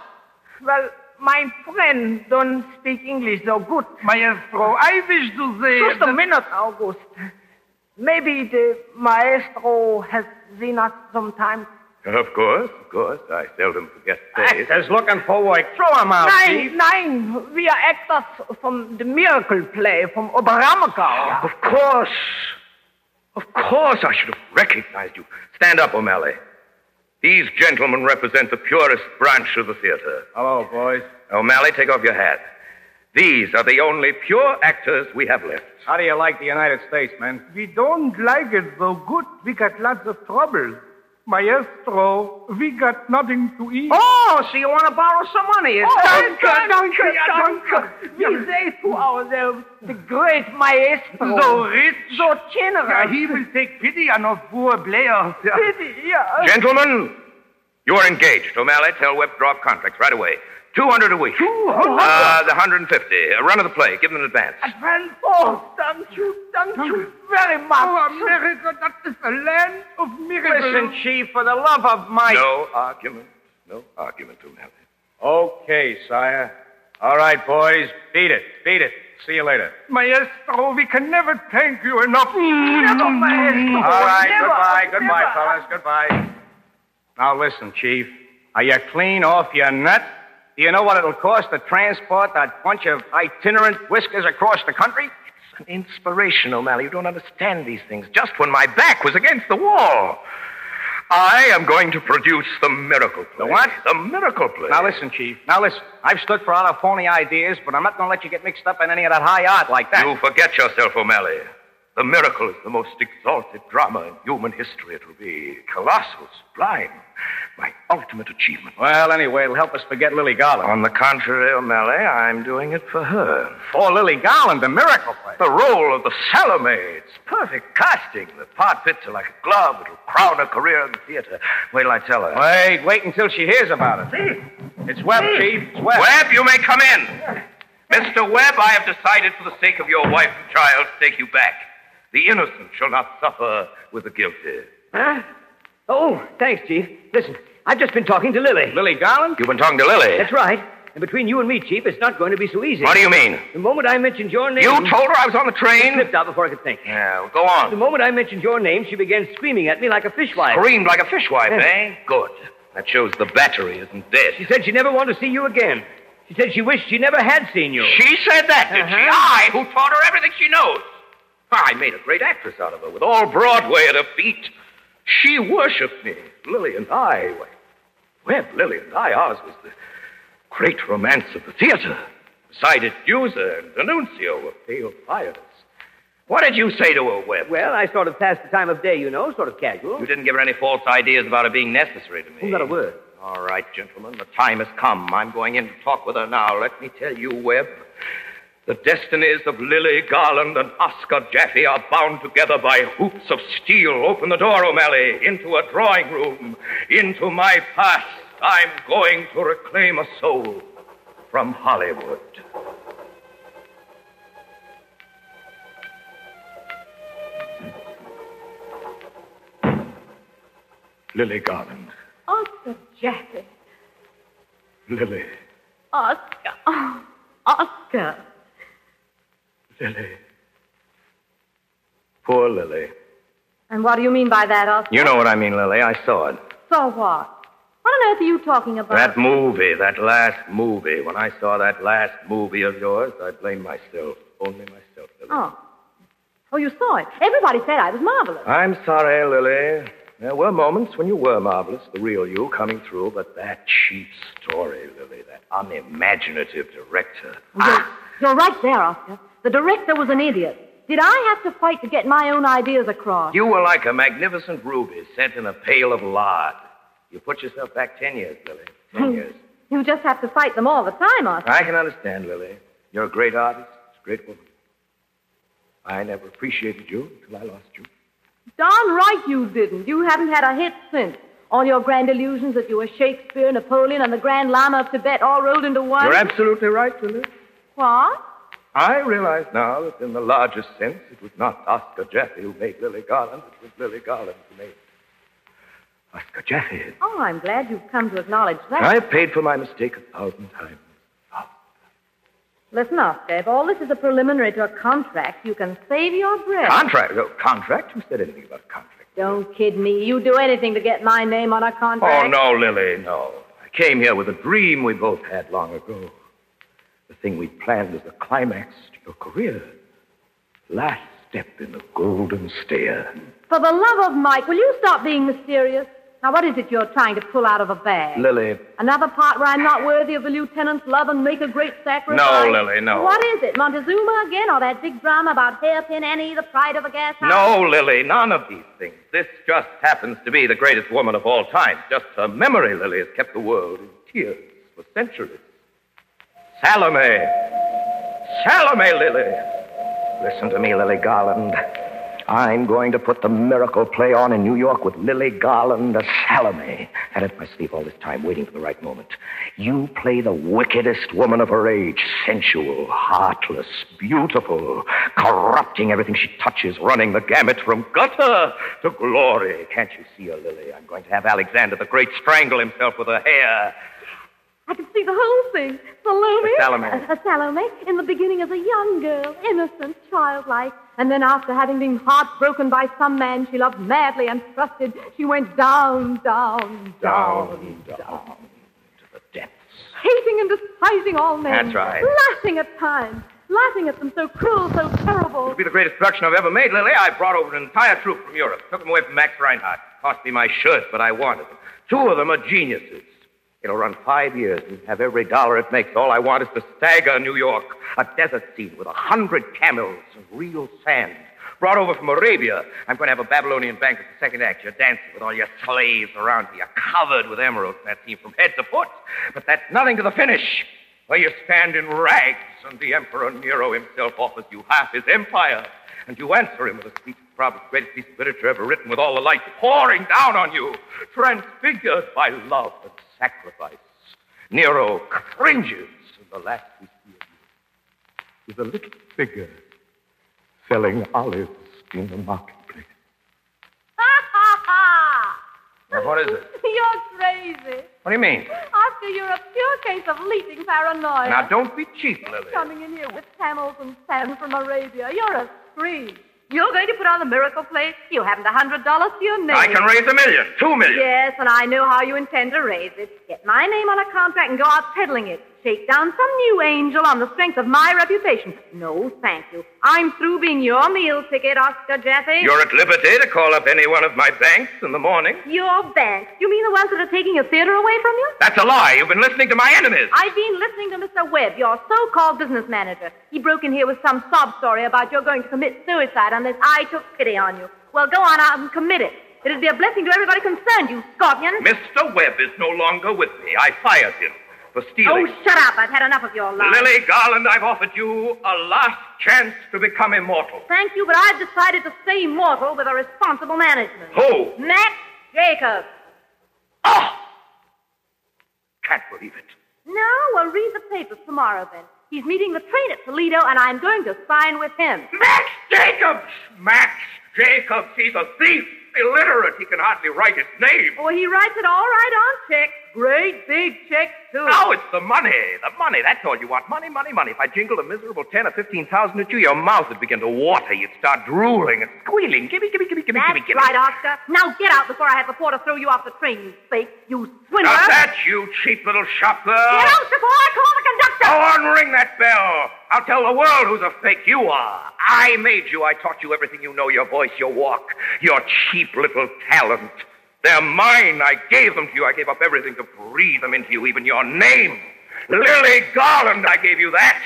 Well... My friend don't speak English so good. Maestro, I wish to say... Just a minute, August. Maybe the maestro has seen us sometimes. Of course, of course. I seldom forget plays. Actors looking for work. Throw them out, Nein, Chief. nein. We are actors from the miracle play, from Oberammergau. Of course. Of course I should have recognized you. Stand up, O'Malley. These gentlemen represent the purest branch of the theater. Hello, boys. O'Malley, take off your hat. These are the only pure actors we have left. How do you like the United States, men? We don't like it so good. We got lots of trouble. Maestro, we got nothing to eat. Oh, so you want to borrow some money? It's oh, danke, danke, danke. We say to ourselves, the great maestro. So rich. So generous. Yeah, he will take pity on us poor players. Yeah. Pity, yeah. Gentlemen, you are engaged. O'Malley, tell Webb to drop contracts right away. two hundred a week. two hundred? Uh, the one hundred fifty. A run of the play. Give them an advance. Advance? Oh, thank you. Thank you very much. Oh, America, that is the land of miracles. Listen, Chief, for the love of my... No argument. No argument, O'Malley. Okay, sire. All right, boys. Beat it. Beat it. See you later. Maestro, we can never thank you enough. Never, Maestro. All right, never, goodbye. Never. Goodbye, fellas. Goodbye. Now, listen, Chief. Are you clean off your nut? Do you know what it'll cost to transport that bunch of itinerant whiskers across the country? It's an inspiration, O'Malley. You don't understand these things. Just when my back was against the wall, I am going to produce the miracle play. The what? The miracle play. Now listen, Chief. Now listen. I've stood for a lot of phony ideas, but I'm not going to let you get mixed up in any of that high art like that. You forget yourself, O'Malley. The miracle is the most exalted drama in human history. It'll be colossal, sublime, my ultimate achievement. Well, anyway, it'll help us forget Lily Garland. On the contrary, O'Malley, I'm doing it for her. For Lily Garland, the miracle play. The role of the Salome. It's perfect casting. The part fits her like a glove. It'll crown her career in the theater. Wait till I tell her. Wait, wait until she hears about it. It's Webb, Chief. It's Webb. Webb, you may come in. Mister Webb, I have decided for the sake of your wife and child to take you back. The innocent shall not suffer with the guilty. Huh? Oh, thanks, Chief. Listen, I've just been talking to Lily. Lily Garland? You've been talking to Lily? That's right. And between you and me, Chief, it's not going to be so easy. What do you mean? The moment I mentioned your name... You told her I was on the train? I slipped out before I could think. Yeah, well, go on. The moment I mentioned your name, she began screaming at me like a fishwife. Screamed like a fishwife, yeah. eh? Good. That shows the battery isn't dead. She said she never wanted to see you again. She said she wished she never had seen you. She said that, did uh-huh. she? I, who taught her everything she knows. I made a great actress out of her, with all Broadway at her feet. She worshipped me, Lily and I. Webb, Lily, and I, ours was the great romance of the theater. Beside it, User and D'Annunzio were pale fires. What did you say to her, Webb? Well, I sort of passed the time of day, you know, sort of casual. You didn't give her any false ideas about it being necessary to me. Who got a word? All right, gentlemen, the time has come. I'm going in to talk with her now. Let me tell you, Webb, the destinies of Lily Garland and Oscar Jaffe are bound together by hoops of steel. Open the door, O'Malley, into a drawing room, into my past. I'm going to reclaim a soul from Hollywood. Lily Garland. Oscar Jaffe. Lily. Oscar. Oh, Oscar. Lily. Poor Lily. And what do you mean by that, Oscar? You know what I mean, Lily. I saw it. Saw what? What on earth are you talking about? That movie, that last movie. When I saw that last movie of yours, I blamed myself. Only myself, Lily. Oh. Oh, you saw it. Everybody said I was marvelous. I'm sorry, Lily. There were moments when you were marvelous, the real you coming through, but that cheap story, Lily, that unimaginative director. You're, ah. you're right there, Oscar. The director was an idiot. Did I have to fight to get my own ideas across? You were like a magnificent ruby set in a pail of lard. You put yourself back ten years, Lily. Ten years. You just have to fight them all the time, Oscar. I can understand, Lily. You're a great artist, a great woman. I never appreciated you until I lost you. Darn right you didn't. You haven't had a hit since. All your grand illusions that you were Shakespeare, Napoleon, and the Grand Lama of Tibet all rolled into one. You're absolutely right, Lily. What? I realize now that in the largest sense, it was not Oscar Jaffe who made Lily Garland. It was Lily Garland who made Oscar Jaffe. Oh, I'm glad you've come to acknowledge that. I paid for my mistake a thousand times. Listen, Oscar, if all this is a preliminary to a contract, you can save your breath. Contract? Oh, contract? Who said anything about a contract? Don't kid me. You do anything to get my name on a contract. Oh, no, Lily, no. I came here with a dream we both had long ago. The thing we planned as the climax to your career. Last step in the golden stair. For the love of Mike, will you stop being mysterious? Now, what is it you're trying to pull out of a bag? Lily. Another part where I'm not worthy of the lieutenant's love and make a great sacrifice? No, Lily, no. What is it, Montezuma again, or that big drama about Hairpin Annie, the pride of a gas house? No, Lily, none of these things. This just happens to be the greatest woman of all time. Just her memory, Lily, has kept the world in tears for centuries. Salome. Salome, Lily. Listen to me, Lily Garland. I'm going to put the miracle play on in New York with Lily Garland as Salome. Had it in my sleep all this time, waiting for the right moment. You play the wickedest woman of her age, sensual, heartless, beautiful, corrupting everything she touches, running the gamut from gutter to glory. Can't you see her, Lily? I'm going to have Alexander the Great strangle himself with her hair. I can see the whole thing. Salome. A Salome. A, a Salome in the beginning as a young girl, innocent, childlike. And then after having been heartbroken by some man she loved madly and trusted, she went down, down, down, down, down to the depths. Hating and despising all men. That's right. Laughing at times. Laughing at them, so cruel, so terrible. It'll be the greatest production I've ever made, Lily. I brought over an entire troupe from Europe. Took them away from Max Reinhardt. Cost me my shirt, but I wanted them. Two of them are geniuses. It'll run five years and have every dollar it makes. All I want is to stagger New York, a desert scene with a hundred camels and real sand. Brought over from Arabia. I'm going to have a Babylonian banquet in the second act. You're dancing with all your slaves around you. You're covered with emeralds, that scene, from head to foot. But that's nothing to the finish, where you stand in rags and the Emperor Nero himself offers you half his empire. And you answer him with a speech, probably the greatest piece of literature ever written, with all the light pouring down on you, transfigured by love and sacrifice. Nero cringes, and the last we see of you is a little figure selling olives in the marketplace. Ha, ha, ha! Now, what is it? You're crazy. What do you mean? Oscar, you're a pure case of leaping paranoia. Now, don't be cheap, Lily. You're coming in here with camels and sand from Arabia. You're a scream. You're going to put on the miracle play? You haven't a hundred dollars to your name. I can raise a million, two million. Yes, and I know how you intend to raise it. Get my name on a contract and go out peddling it. Take down some new angel on the strength of my reputation. No, thank you. I'm through being your meal ticket, Oscar Jaffe. You're at liberty to call up any one of my banks in the morning. Your banks? You mean the ones that are taking your theater away from you? That's a lie. You've been listening to my enemies. I've been listening to Mister Webb, your so-called business manager. He broke in here with some sob story about your going to commit suicide unless I took pity on you. Well, go on out and commit it. It'd be a blessing to everybody concerned, you scorpion. Mister Webb is no longer with me. I fired him. For stealing. Oh, shut up. I've had enough of your lies. Lily Garland, I've offered you a last chance to become immortal. Thank you, but I've decided to stay immortal with a responsible management. Who? Max Jacobs. Oh! Can't believe it. No, well, read the papers tomorrow, then. He's meeting the train at Toledo, and I'm going to sign with him. Max Jacobs! Max Jacobs, he's a thief. Illiterate. He can hardly write his name. Oh, he writes it all right on checks. Great big checks, too. Oh, it's the money. The money. That's all you want. Money, money, money. If I jingled a miserable ten or fifteen thousand at you, your mouth would begin to water. You'd start drooling and squealing. Gimme, gimme, gimme, gimme, gimme, gimme. That's right, Oscar. Now get out before I have the four to throw you off the train, you fake. You swindler. Not that, you cheap little shop girl. Get out before I call the conductor. Go on, ring that bell. I'll tell the world who's a fake you are. I made you. I taught you everything you know, your voice, your walk, your cheap little talent. They're mine. I gave them to you. I gave up everything to breathe them into you, even your name. Lily Garland, I gave you that.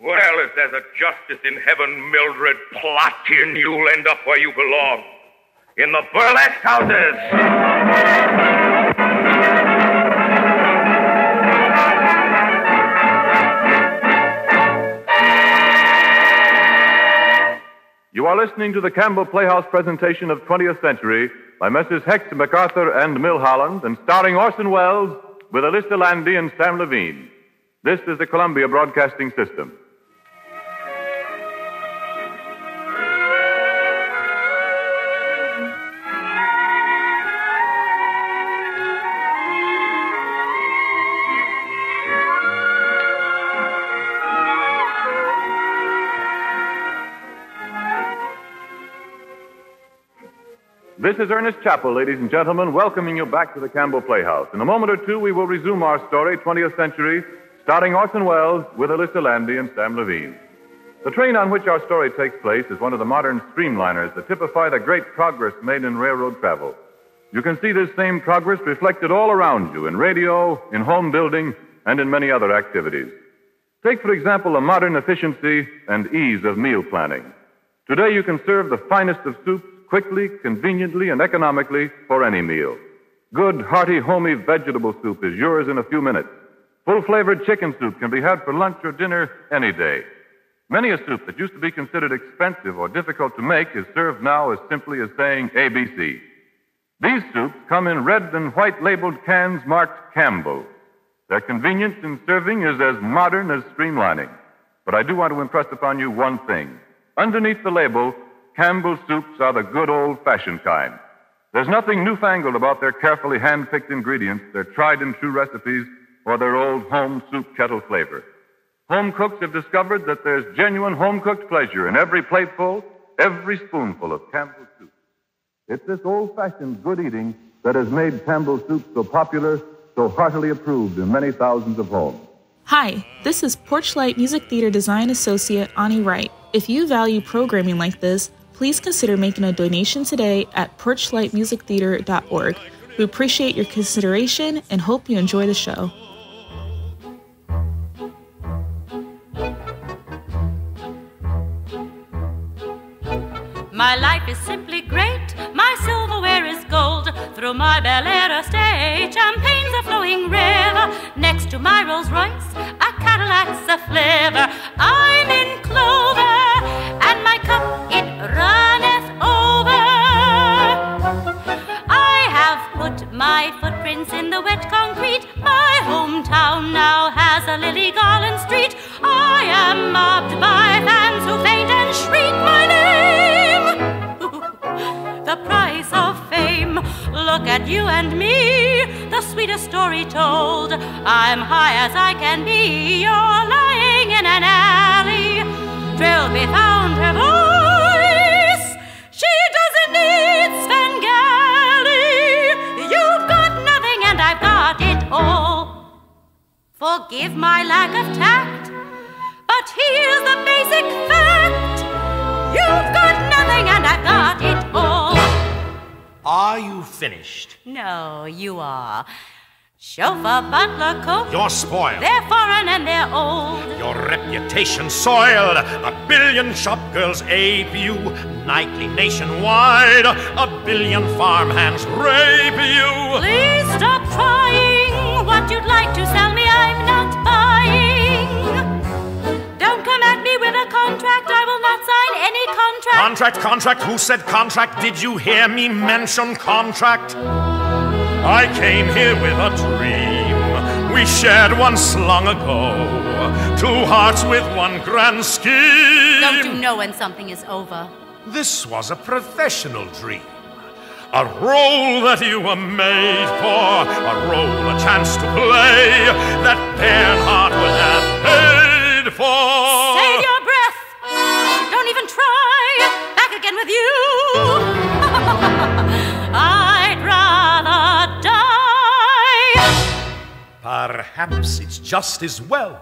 Well, if there's a justice in heaven, Mildred Plotkin, you'll end up where you belong. In the burlesque houses. You are listening to the Campbell Playhouse presentation of twentieth Century by Messrs. Hecht, MacArthur, and Millholland, and starring Orson Welles with Elissa Landi and Sam Levine. This is the Columbia Broadcasting System. This is Ernest Chappell, ladies and gentlemen, welcoming you back to the Campbell Playhouse. In a moment or two, we will resume our story, twentieth Century, starring Orson Welles with Elissa Landi and Sam Levine. The train on which our story takes place is one of the modern streamliners that typify the great progress made in railroad travel. You can see this same progress reflected all around you in radio, in home building, and in many other activities. Take, for example, the modern efficiency and ease of meal planning. Today, you can serve the finest of soups quickly, conveniently, and economically for any meal. Good, hearty, homey vegetable soup is yours in a few minutes. Full-flavored chicken soup can be had for lunch or dinner any day. Many a soup that used to be considered expensive or difficult to make is served now as simply as saying A B C. These soups come in red and white labeled cans marked Campbell. Their convenience in serving is as modern as streamlining. But I do want to impress upon you one thing. Underneath the label, Campbell soups are the good old-fashioned kind. There's nothing newfangled about their carefully hand-picked ingredients, their tried-and-true recipes, or their old home soup kettle flavor. Home cooks have discovered that there's genuine home-cooked pleasure in every plateful, every spoonful of Campbell soup. It's this old-fashioned good eating that has made Campbell soup so popular, so heartily approved in many thousands of homes. Hi, this is Porchlight Music Theater Design Associate Ani Wright. If you value programming like this, please consider making a donation today at porchlight music theater dot org. We appreciate your consideration and hope you enjoy the show. My life is simply great. My silverware is gold. Through my Bel Air stage, champagne's a flowing river. Next to my Rolls Royce, a Cadillac's a flivver. I'm in clover, and my cup it runneth over. I have put my footprints in the wet concrete. My hometown now has a Lily Garland street. I am mobbed by fans who faint and shriek my name. The price of fame. Look at you and me, the sweetest story told. I'm high as I can be. You're lying in an alley. Trilby found her voice. She doesn't need Svengali. You've got nothing and I've got it all. For forgive my lack of tact, but here's the basic fact. You've got nothing and I've got it all. Are you finished? No, you are. Chauffeur, butler, cook. You're spoiled. They're foreign and they're old. Your reputation soiled. A billion shop girls ape you nightly nationwide. A billion farmhands rape you. Please stop trying. What you'd like to sell me, I'm not buying. Don't come at me with a contract. I will not sign any contract. Contract, contract. Who said contract? Did you hear me mention contract? I came here with a dream we shared once long ago. Two hearts with one grand scheme. Don't you know when something is over? This was a professional dream. A role that you were made for. A role, a chance to play that Bernhardt would have paid for. Save your breath. Don't even try. Back again with you. I'd rather... Perhaps it's just as well.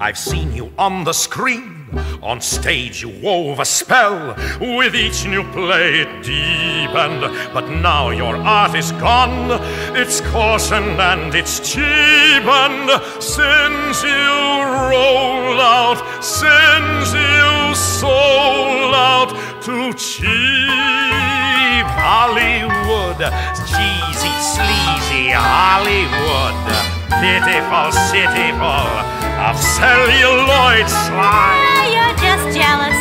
I've seen you on the screen. On stage you wove a spell. With each new play it deepened. But now your art is gone. It's coarsened and it's cheapened. Since you rolled out, since you sold out to cheap Hollywood. Cheesy, sleazy Hollywood. Pitiful, cityful of celluloid slime. Ah, you're just jealous.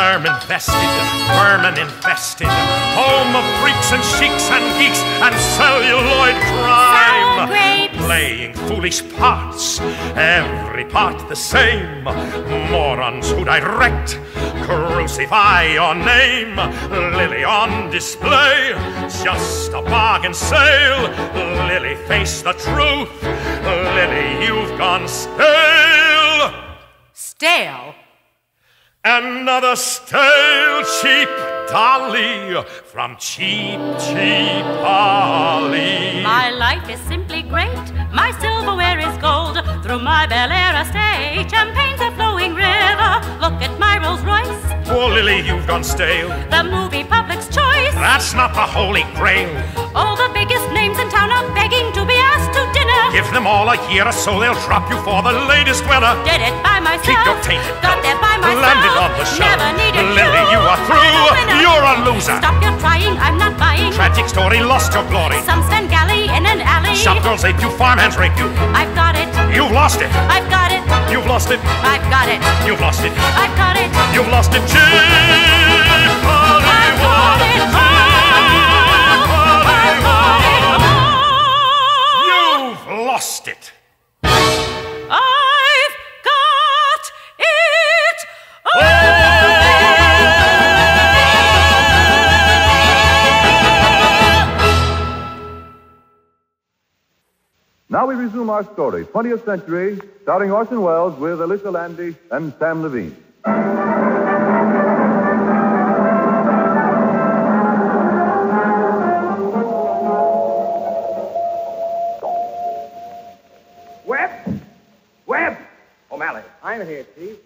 Erm infested, vermin infested, home of freaks and sheiks and geeks and celluloid crime. Sour grapes. Playing foolish parts, every part the same. Morons who direct, crucify your name. Lily on display, just a bargain sale. Lily, face the truth. Lily, you've gone stale. Stale? Another stale cheap dolly from cheap, cheap Polly. My life is simply great. My silverware is gold. Through my Bel Air estate, champagne's a flowing river. Look at my Rolls Royce. Poor Lily, you've gone stale. The movie public's choice. That's not the holy grail. All the biggest names in town are begging to be asked to dinner. Give them all a year or so, they'll drop you for the latest winner. Did it by myself. Keep your taint. Got there by myself. Landed on the show. Never needed Lily, you, you are through. You're a loser. Stop your trying, I'm not buying. Tragic story, lost your glory. Some Svengali in an alley. Shop girls ape you, farmhands rape you. I've got it. You've lost it. I've got it. You've lost it. I've got it. You've lost it. I've got it. You've lost it. Cheap Hollywood. Cheap Hollywood. You've lost it. I've got it. Oh! Now we resume our story, twentieth Century, starring Orson Welles with Elissa Landi and Sam Levine. Webb! Webb! O'Malley. I'm here, Chief.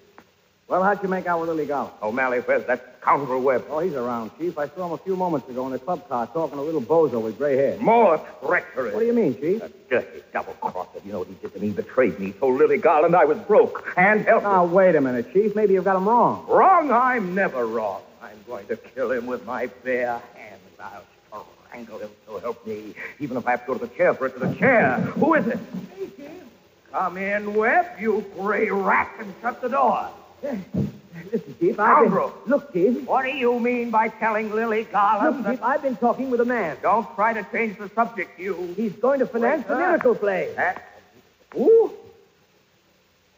Well, how'd you make out with Lily Gow? O'Malley, where's that scoundrel Webb? Oh, he's around, Chief. I saw him a few moments ago in the club car talking to a little bozo with gray hair. More treacherous. What do you mean, Chief? A dirty double-crosser. You know what he did to me? He betrayed me. Told Lily Garland I was broke and helpless. Now, wait a minute, Chief. Maybe you've got him wrong. Wrong? I'm never wrong. I'm going to kill him with my bare hands. I'll strangle him, so help me. Even if I have to go to the chair for it, to the chair. Who is it? Hey, Chief. Come in, Webb, you gray rat, and shut the door. Listen, Chief, I've been... Look, Chief. What do you mean by telling Lily Garland? Look, Chief, that... I've been talking with a man. Don't try to change the subject, you. He's going to finance the miracle play. That... Who?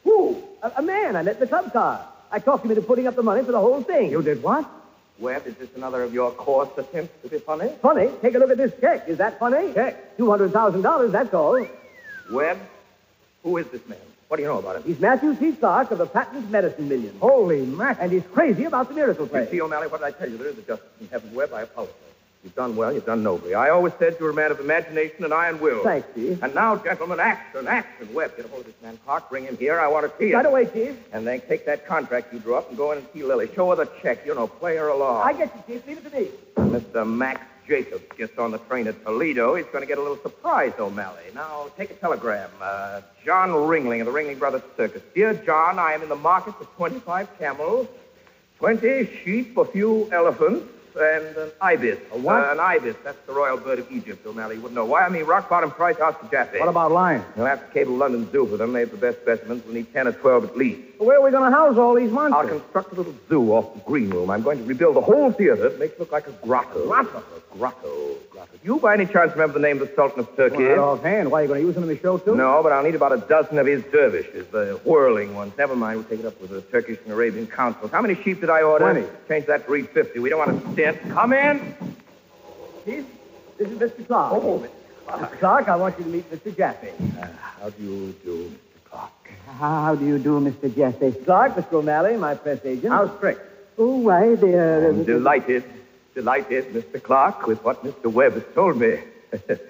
Who? A, a man I met in the club car. I talked him into putting up the money for the whole thing. You did what? Webb, is this another of your coarse attempts to be funny? Funny? Take a look at this check. Is that funny? Check. two hundred thousand dollars, that's all. Webb, who is this man? What do you know about him? He's Matthew C. Clark of the Patent Medicine Million. Holy man. And he's crazy about the miracle play. You see, O'Malley, what did I tell you? There is a justice in heaven, Webb. I apologize. You've done well. You've done nobly. I always said you were a man of imagination and iron will. Thank you. And now, gentlemen, action, action. Webb, get a hold of this man, Clark. Bring him here. I want to see him. Right away, Chief. And then take that contract you drew up and go in and see Lily. Show her the check. You know, play her along. I get you, Chief. Leave it to me. Mister Max Jacobs gets on the train at Toledo. He's going to get a little surprise, O'Malley. Now, take a telegram. Uh, John Ringling of the Ringling Brothers Circus. Dear John, I am in the market for twenty-five camels, twenty sheep, a few elephants, and an ibis. A what? Uh, an ibis. That's the royal bird of Egypt, O'Malley. You wouldn't know why. I mean, rock bottom price out to Jaffe. What about lions? You'll have to cable London Zoo for them. They have the best specimens. We'll need ten or twelve at least. Well, where are we going to house all these monsters? I'll construct a little zoo off the green room. I'm going to rebuild the whole theater to make it look like a grotto. Grotto? A grotto. Grotto. Do you, by any chance, remember the name of the Sultan of Turkey? Well, not offhand. Why, are you going to use him in the show, too? No, but I'll need about a dozen of his dervishes, the whirling ones. Never mind. We'll take it up with the Turkish and Arabian councils. How many sheep did I order? Twenty. Change that to read fifty. We don't want to stint. Come in. Chief, this is Mister Clark. Oh, Mister Clark. Mister Clark, I want you to meet Mister Jaffe. Uh, how do you do, Mister Clark? How do you do, Mister Jesse? Clark, Mister O'Malley, my press agent. How's Frick? Oh, why, they're... I'm delighted, delighted, Mister Clark, with what Mister Webb has told me. It'd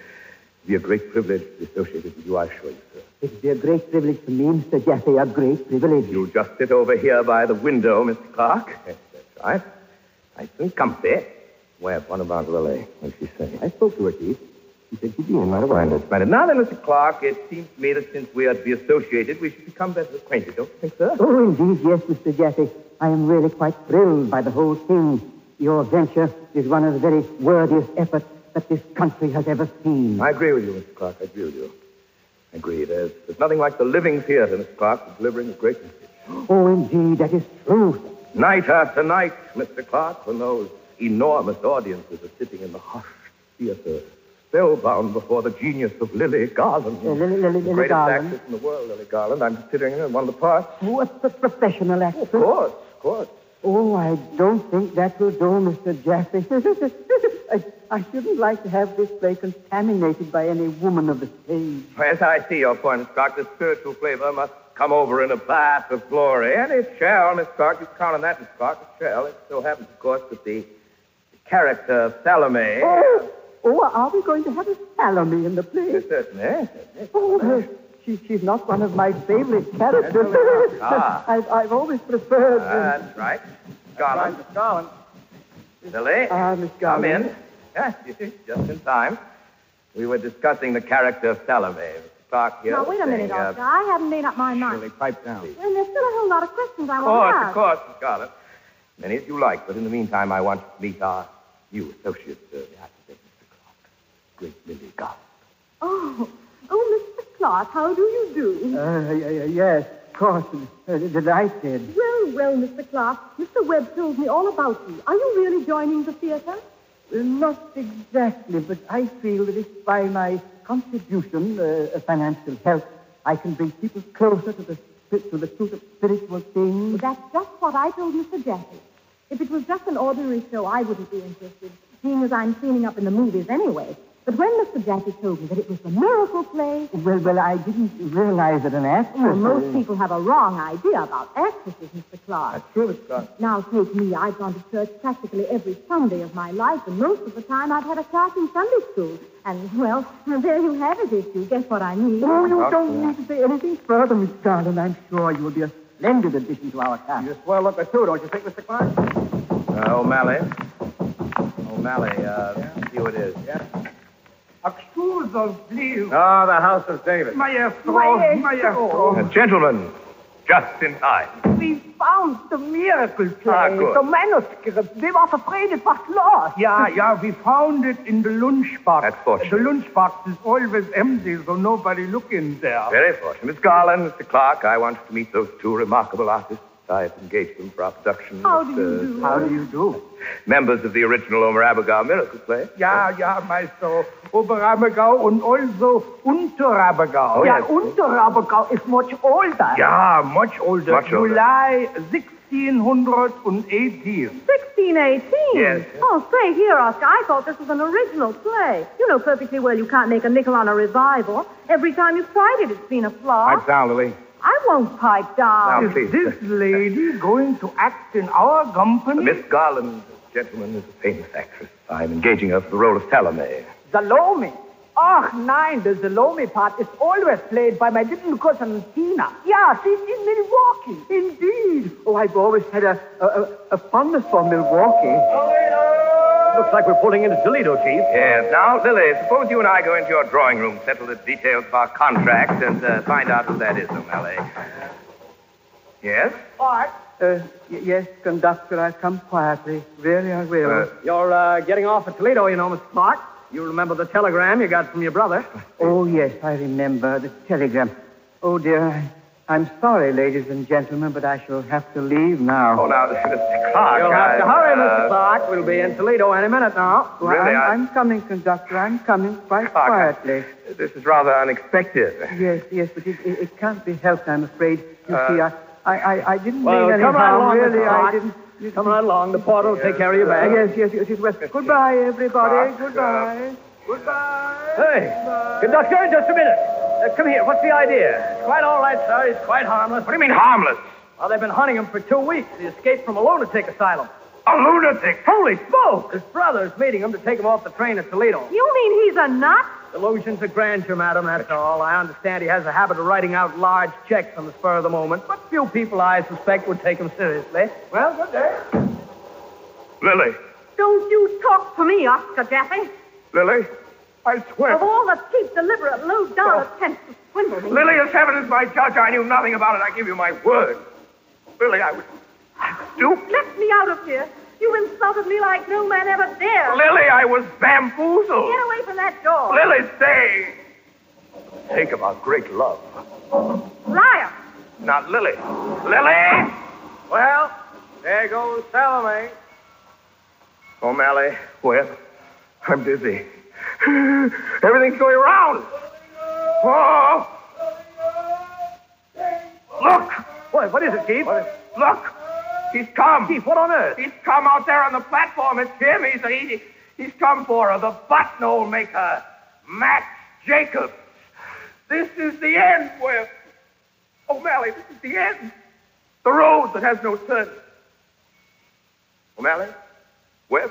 be a great privilege to be associated with you, I assure you, sir. It'd be a great privilege for me, Mister Jesse, a great privilege. You'll just sit over here by the window, Mister Clark. Yes, that's right. Nice and comfy. Webb, what about Lily? What'd she say? I spoke to her, Keith. He said, you do not mind this matter. Now then, Mister Clark, it seems to me that since we are to be associated, we should become better acquainted, don't you think, sir? Oh, indeed, yes, Mister Jaffe. I am really quite thrilled by the whole thing. Your venture is one of the very worthiest efforts that this country has ever seen. I agree with you, Mister Clark. I agree with you. I agree. There's, there's nothing like the living theater, Mister Clark, for delivering a great message. Oh, indeed, that is true. Night after night, Mister Clark, when those enormous audiences are sitting in the hush theater, spellbound before the genius of Lily Garland. Uh, Lily, Lily, Lily greatest Garland. Actress in the world, Lily Garland. I'm considering her in one of the parts. Oh, it's a professional actress. Of course, of course. Oh, I don't think that will do, Mister Jaffe. I, I shouldn't like to have this play contaminated by any woman of the stage. As I see your point, Clark, the spiritual flavor must come over in a bath of glory. And it shall, Miss Clark. You can count on that, Miss Clark. It shall. It so happens, of course, that the character of Salome... Oh! Oh, are we going to have a Salome in the play? Yes, certainly. Yes, yes. Oh, uh, she, she's not one of my favorite characters. Yes, ah. I've, I've always preferred... Uh, that's right. Garland. That's right, Miss Garland. Lily, ah, Miss Garland. Come in. Yes, you see, just in time. We were discussing the character of Salome. Clark here. Now, wait a minute, Oscar. Uh, I haven't made up my mind. Really, pipe down. And there's still a whole lot of questions I want to ask. Of course, of course, Miss Garland. Many as you like, but in the meantime, I want to meet our new associate, uh, Great Lily Garland. Oh, oh, Mister Clark, how do you do? Uh, yes, of course, uh, delighted. Well, well, Mister Clark, Mister Webb told me all about you. Are you really joining the theater? Uh, not exactly, but I feel that if by my contribution, uh, financial help, I can bring people closer to the to the truth of spiritual things. Well, that's just what I told Mister Jaffe. If it was just an ordinary show, I wouldn't be interested, seeing as I'm cleaning up in the movies anyway. But when Mister Jaffe told me that it was a miracle play... Well, well, I didn't realize that an actress... Well, most people have a wrong idea about actresses, Mister Clark. That's true, Mister Clark. Now, take me. I've gone to church practically every Sunday of my life, and most of the time I've had a class in Sunday school. And, well, there you have it, if you guess what I mean. Oh, you Doctor. Don't need to say anything further, Miss Garland. I'm sure you will be a splendid addition to our class. You spoil up the two, don't you think, Mister Clark? Uh, O'Malley. O'Malley, uh, yeah. See what it is. Yeah. Excuse us, please. Ah, oh, the house of David. Maestro, maestro. Uh, gentlemen, just in time. We found the miracle play, ah, the manuscript. They were afraid it was lost. Yeah, yeah, we found it in the lunchbox. That's fortunate. The lunchbox is always empty, so nobody look in there. Very fortunate. Miss Garland, Mister Clark, I want to meet those two remarkable artists. I've engaged them for our production. How do you uh, do? How do you do? Members of the original Oberammergau miracle play. Yeah, yeah, Maestro. Oberammergau and also Unterammergau. Oh, yeah, yes. Unterammergau is much older. Yeah, much older. Much older. July sixteen eighteen. sixteen eighteen? Yes. Oh, stay here, Oscar. I thought this was an original play. You know perfectly well you can't make a nickel on a revival. Every time you've tried it, it's been a flaw. I'm down, Lily. I won't pipe down. Now, please. Is this lady going to act in our company? Uh, Miss Garland, gentleman is a famous actress. I'm engaging her for the role of Salome. Salome? Oh, nein, the Salome part is always played by my little cousin, Tina. Yeah, she's in Milwaukee. Indeed. Oh, I've always had a, a, a fondness for Milwaukee. Toledo! Looks like we're pulling into Toledo, Chief. Yes. Now, Lily, suppose you and I go into your drawing room, settle the details of our contract, and uh, find out who that is, O'Malley. Yes? Bart? Uh, y- yes, conductor, I've come quietly. Really, I will. Uh, You're uh, getting off at Toledo, you know, Mister Bart. You remember the telegram you got from your brother? Oh, yes, I remember the telegram. Oh, dear, I'm sorry, ladies and gentlemen, but I shall have to leave now. Oh, now, Mister Clark, You'll have I, to hurry, uh, Mister Clark. We'll be in Toledo any minute now. Well, really? I'm, I'm coming, conductor. I'm coming quite Clark, quietly. I, this is rather unexpected. Yes, yes, but it, it, it can't be helped, I'm afraid. You uh, see, I... I, I, I didn't well, mean any come harm, along, really. I didn't. You, come right along. The porter will yes, take care of your bag. Uh, yes, yes, yes. It was. Goodbye, everybody. Clark, Goodbye. Uh, Goodbye. Hey, Goodbye. Conductor, just a minute. Uh, come here. What's the idea? It's quite all right, sir. He's quite harmless. What do you mean harmless? Well, they've been hunting him for two weeks. He escaped from a lunatic asylum. A lunatic? Holy smoke! His brother's meeting him to take him off the train at Toledo. You mean he's a nut? Delusions of grandeur, madam, that's all. I understand he has a habit of writing out large checks on the spur of the moment, but few people, I suspect, would take him seriously. Well, good day. Lily. Don't you talk to me, Oscar Daffy. Lily, I swear. Of all the cheap, deliberate, low-down oh. attempts to swindle me. Lily, as heaven is my judge, I knew nothing about it. I give you my word. Lily, I was stupid. You let me out of here. You insulted me like no man ever dared. Lily, I was bamboozled. Get away from that door. Lily, stay. Think of our great love. Liar. Not Lily. Lily! Well, there goes Salome. O'Malley, well, I'm dizzy. Everything's going round. Oh! Look! What, what is it, Keith? What is, look! He's come. Chief, what on earth? He's come out there on the platform. It's him. He's he, he's come for her. The buttonhole maker, Max Jacobs. This is the end, Webb. O'Malley, this is the end. The road that has no turning. O'Malley, Webb.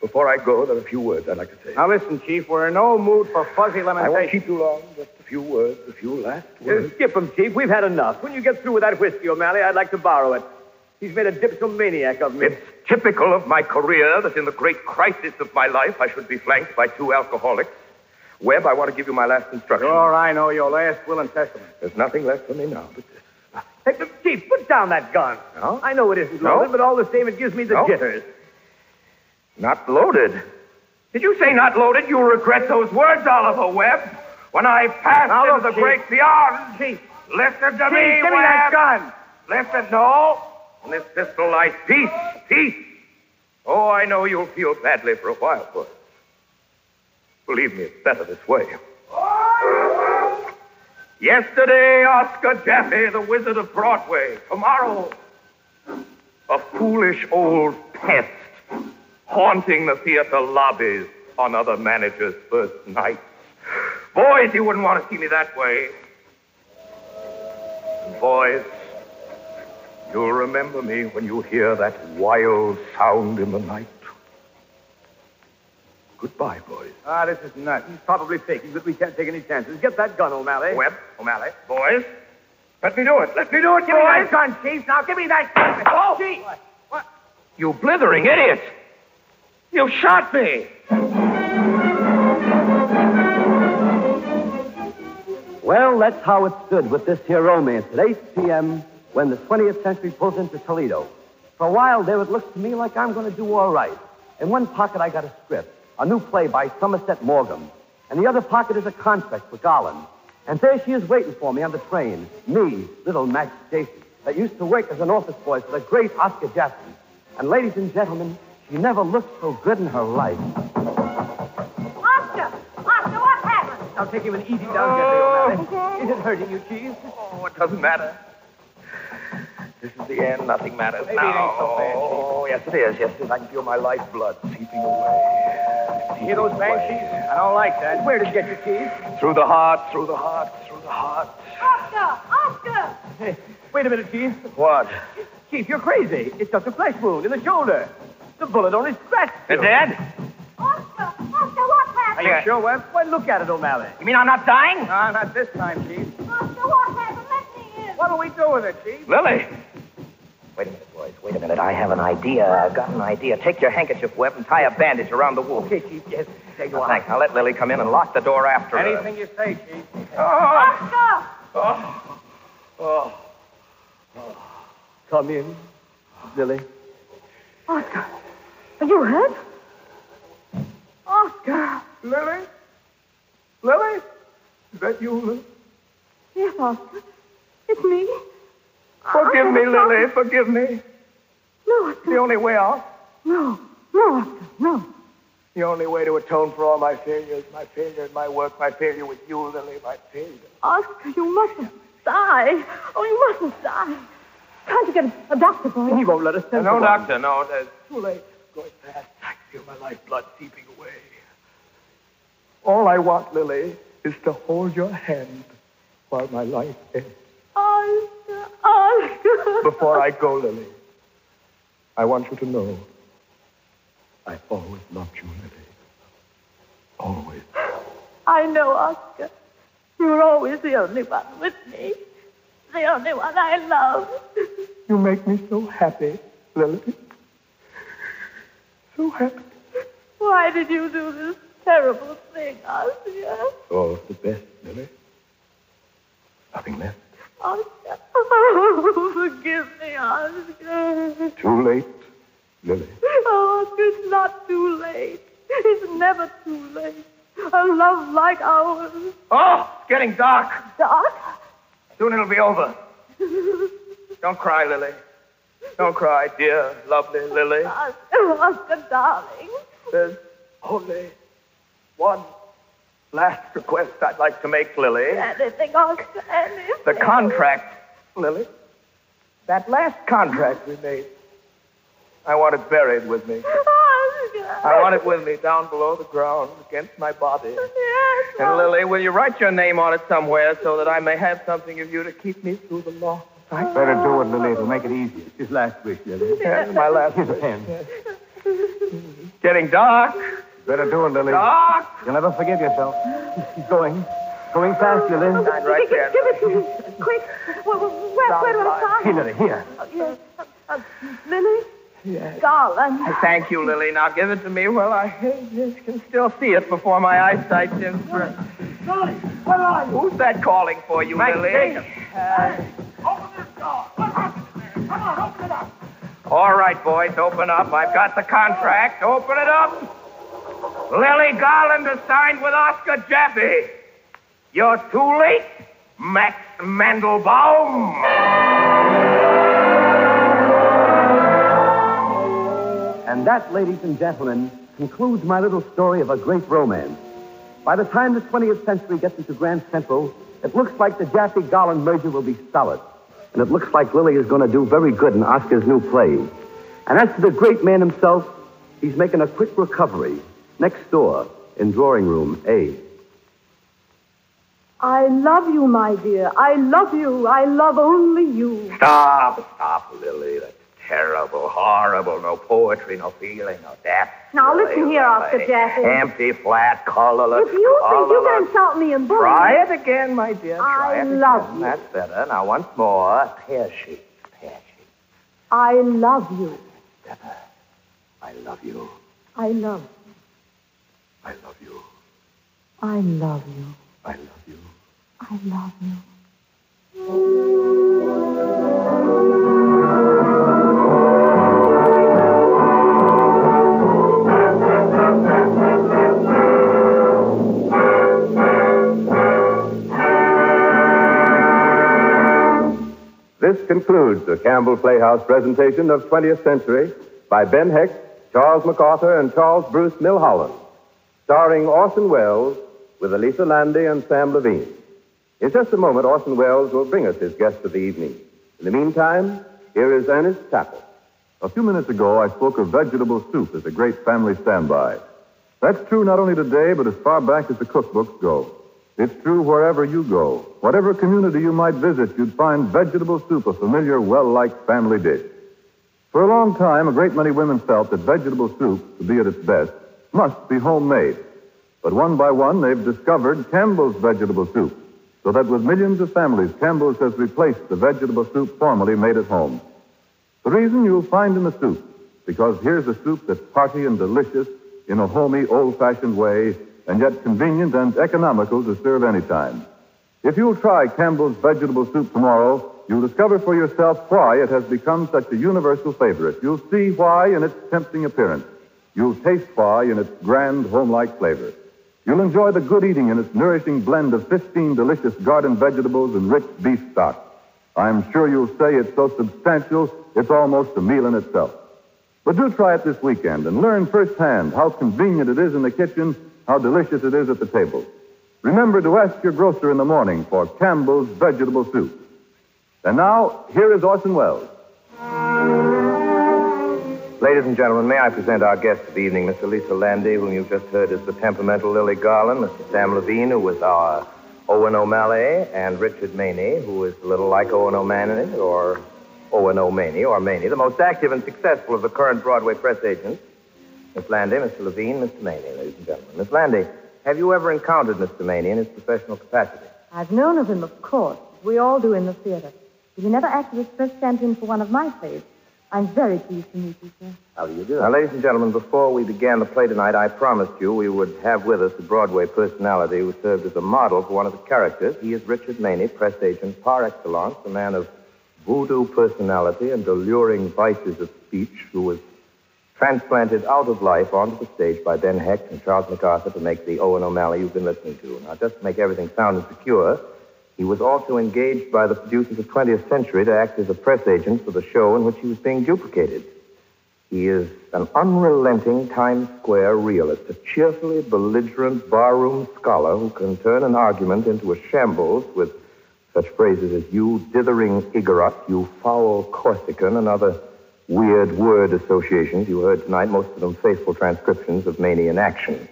Before I go, there are a few words I'd like to say. Now listen, Chief, we're in no mood for fuzzy lamentations. I won't keep you long, just a few words, a few last words. Uh, skip them, Chief. We've had enough. When you get through with that whiskey, O'Malley, I'd like to borrow it. He's made a dipsomaniac of me. It's typical of my career that in the great crisis of my life, I should be flanked by two alcoholics. Webb, I want to give you my last instructions. Sure, I know your last will and testament. There's nothing left for me now but this. Hey, look, Chief, put down that gun. No? I know it isn't loaded, no? But all the same, it gives me the no? jitters. Not loaded. Did you say not loaded? You regret those words, Oliver Webb. When I pass into the Chief. Great beyond, Chief. Listen to Chief, me, give Webb. Give me that gun. Listen, no. And this pistol lies. Peace, peace. Oh, I know you'll feel badly for a while, but believe me, it's better this way. Yesterday, Oscar Jaffe, the Wizard of Broadway. Tomorrow, a foolish old pest. Haunting the theater lobbies on other managers' first nights. Boys, you wouldn't want to see me that way. And boys, you'll remember me when you hear that wild sound in the night. Goodbye, boys. Ah, this is nuts. He's probably faking, but we can't take any chances. Get that gun, O'Malley. Webb, O'Malley, boys, let me do it. Let me do it, give boys. Give me that gun, Chief. Now, give me that gun. Oh! Chief! What? What? You blithering idiot! You shot me! Well, that's how it stood with this here romance at eight p.m. when the twentieth century pulls into Toledo. For a while there, it looked to me like I'm going to do all right. In one pocket, I got a script, a new play by Somerset Maugham. And the other pocket is a contract for Garland. And there she is waiting for me on the train, me, little Max Jason, that used to work as an office boy for the great Oscar Jackson. And ladies and gentlemen, she never looked so good in her life. Oscar! Oscar, what happened? I'll take him an easy down, Jeffrey, O'Malley. Is it hurting you, Chief? Oh, it doesn't matter. This is the end. Nothing matters Maybe now. It ain't so bad, Chief. Oh, yes, it is. Yes, it is. I can feel my lifeblood seeping away. Seeping Hear those bangs, Chief? I don't like that. Where did you get your keys? Through the heart, through the heart, through the heart. Oscar! Oscar! Hey, wait a minute, Chief. What? Chief, you're crazy. It's just a flesh wound in the shoulder. The bullet only scratched you. It's dead? Oscar, Oscar, what happened? Are you sure, Webb? Well, look at it, O'Malley. You mean I'm not dying? No, not this time, Chief. Oscar, what happened? Let me in. What do we do with it, Chief? Lily! Wait a minute, boys. Wait a minute. I have an idea. I've got an idea. Take your handkerchief, Webb, and tie a bandage around the wound. Okay, Chief. Yes. Take one. Thanks. Now let Lily come in and lock the door after her. Anything you say, Chief. Oh! Oscar! Oh. Oh. Oh. Come in, Lily. Oscar, are you hurt? Oscar! Lily? Lily? Is that you, Lily? Yes, Oscar. It's me. Forgive me, Lily. Forgive me. No, Oscar. The only way out? No. No, Oscar. No. The only way to atone for all my failures, my failure in my work, my failure with you, Lily, my failure. Oscar, you mustn't die. Oh, you mustn't die. Can't you get a doctor for me? He won't let us send No, doctor, no. It's too late. It's going fast. I feel my lifeblood seeping away. All I want, Lily, is to hold your hand while my life ends. Oscar, Oscar. Before I go, Lily, I want you to know I always loved you, Lily. Always. I know, Oscar. You were always the only one with me. The only one I love. You make me so happy, Lily. So happy. Why did you do this terrible thing, Oscar? Oh, the best, Lily. Nothing left. Oscar. Oh, forgive me, Oscar. Too late. Lily. Oh, Oscar, it's not too late. It's never too late. A love like ours. Oh, it's getting dark. Dark? Soon it'll be over. Don't cry, Lily. Don't cry, dear, lovely Lily. Oscar, Oscar, darling. There's only one last request I'd like to make, Lily. Anything, Oscar, anything. The contract, Lily. That last contract we made. I want it buried with me. Oscar. I want it with me down below the ground against my body. Yes, and, Oscar. Lily, will you write your name on it somewhere so that I may have something of you to keep me through the long night? Oh. Better do it, Lily. It'll make it easier. His last wish, Lily. Yes, my last wish. Here's a pen. Getting dark. Better do it, Lily. Dark. You'll never forgive yourself. He's going. Going fast, Lily. Oh, oh, right there. Give it to me. Quick. Well, well, where, where do I start? Here, Lily, here. Oh, yes. Uh, uh, Lily? Yes. Darling. Thank you, Lily. Now give it to me while I can still see it before my eyesight dims. Lily, where are you? Who's that calling for you, Mike Lily? Uh, hey, open this door. What happened there? Come on, open it up. All right, boys, open up. I've got the contract. Open it up. Lily Garland is signed with Oscar Jaffe. You're too late, Max Mandelbaum. And that, ladies and gentlemen, concludes my little story of a great romance. By the time the twentieth century gets into Grand Central, it looks like the Jaffe-Garland merger will be solid. And it looks like Lily is going to do very good in Oscar's new play. And as to the great man himself, he's making a quick recovery next door in drawing room A. I love you, my dear. I love you. I love only you. Stop, stop, Lily. That's terrible, horrible, no poetry, no feeling, no depth. Now, Lily, listen here, Oscar Jaffe. Empty, flat, colorless. If you think you can insult me and bully me. Try it again, my dear. I love you. That's better. Now, once more. Pear shaped, pear shaped. I love you. That's better. I love you. I love you. I love you. I love you. I love you. I love you. This concludes the Campbell Playhouse presentation of twentieth Century by Ben Hecht, Charles MacArthur, and Charles Bruce Millholland, starring Orson Welles with Elissa Landi and Sam Levine. In just a moment, Orson Welles will bring us his guest of the evening. In the meantime, here is Ernest Chappell. A few minutes ago, I spoke of vegetable soup as a great family standby. That's true not only today, but as far back as the cookbooks go. It's true wherever you go. Whatever community you might visit, you'd find vegetable soup a familiar, well-liked family dish. For a long time, a great many women felt that vegetable soup, to be at its best, must be homemade. But one by one, they've discovered Campbell's vegetable soup, so that with millions of families, Campbell's has replaced the vegetable soup formerly made at home. The reason you'll find in the soup, because here's a soup that's hearty and delicious in a homey, old-fashioned way, and yet convenient and economical to serve any time. If you'll try Campbell's vegetable soup tomorrow, you'll discover for yourself why it has become such a universal favorite. You'll see why in its tempting appearance. You'll taste why in its grand, home-like flavor. You'll enjoy the good eating in its nourishing blend of fifteen delicious garden vegetables and rich beef stock. I'm sure you'll say it's so substantial, it's almost a meal in itself. But do try it this weekend and learn firsthand how convenient it is in the kitchen, how delicious it is at the table. Remember to ask your grocer in the morning for Campbell's vegetable soup. And now, here is Orson Welles. Ladies and gentlemen, may I present our guest of the evening, Miss Elissa Landi, whom you've just heard as the temperamental Lily Garland, Mister Sam Levine, who was our Owen O'Malley, and Richard Maney, who is a little like Owen O'Malley, or Owen O'Maney, or Maney, the most active and successful of the current Broadway press agents. Miss Landi, Mister Levine, Mister Maney, ladies and gentlemen. Miss Landi, have you ever encountered Mister Maney in his professional capacity? I've known of him, of course. We all do in the theater. But he never acted as press champion for one of my plays. I'm very pleased to meet you, sir. How do you do? Now, ladies and gentlemen, before we began the play tonight, I promised you we would have with us a Broadway personality who served as a model for one of the characters. He is Richard Maney, press agent par excellence, a man of voodoo personality and alluring vices of speech, who was transplanted out of life onto the stage by Ben Hecht and Charles MacArthur to make the Owen O'Malley you've been listening to. Now, just to make everything sound and secure, he was also engaged by the producers of twentieth century to act as a press agent for the show in which he was being duplicated. He is an unrelenting Times Square realist, a cheerfully belligerent barroom scholar who can turn an argument into a shambles with such phrases as "you dithering Igorot," "you foul Corsican," and other weird word associations you heard tonight, most of them faithful transcriptions of Maney in action.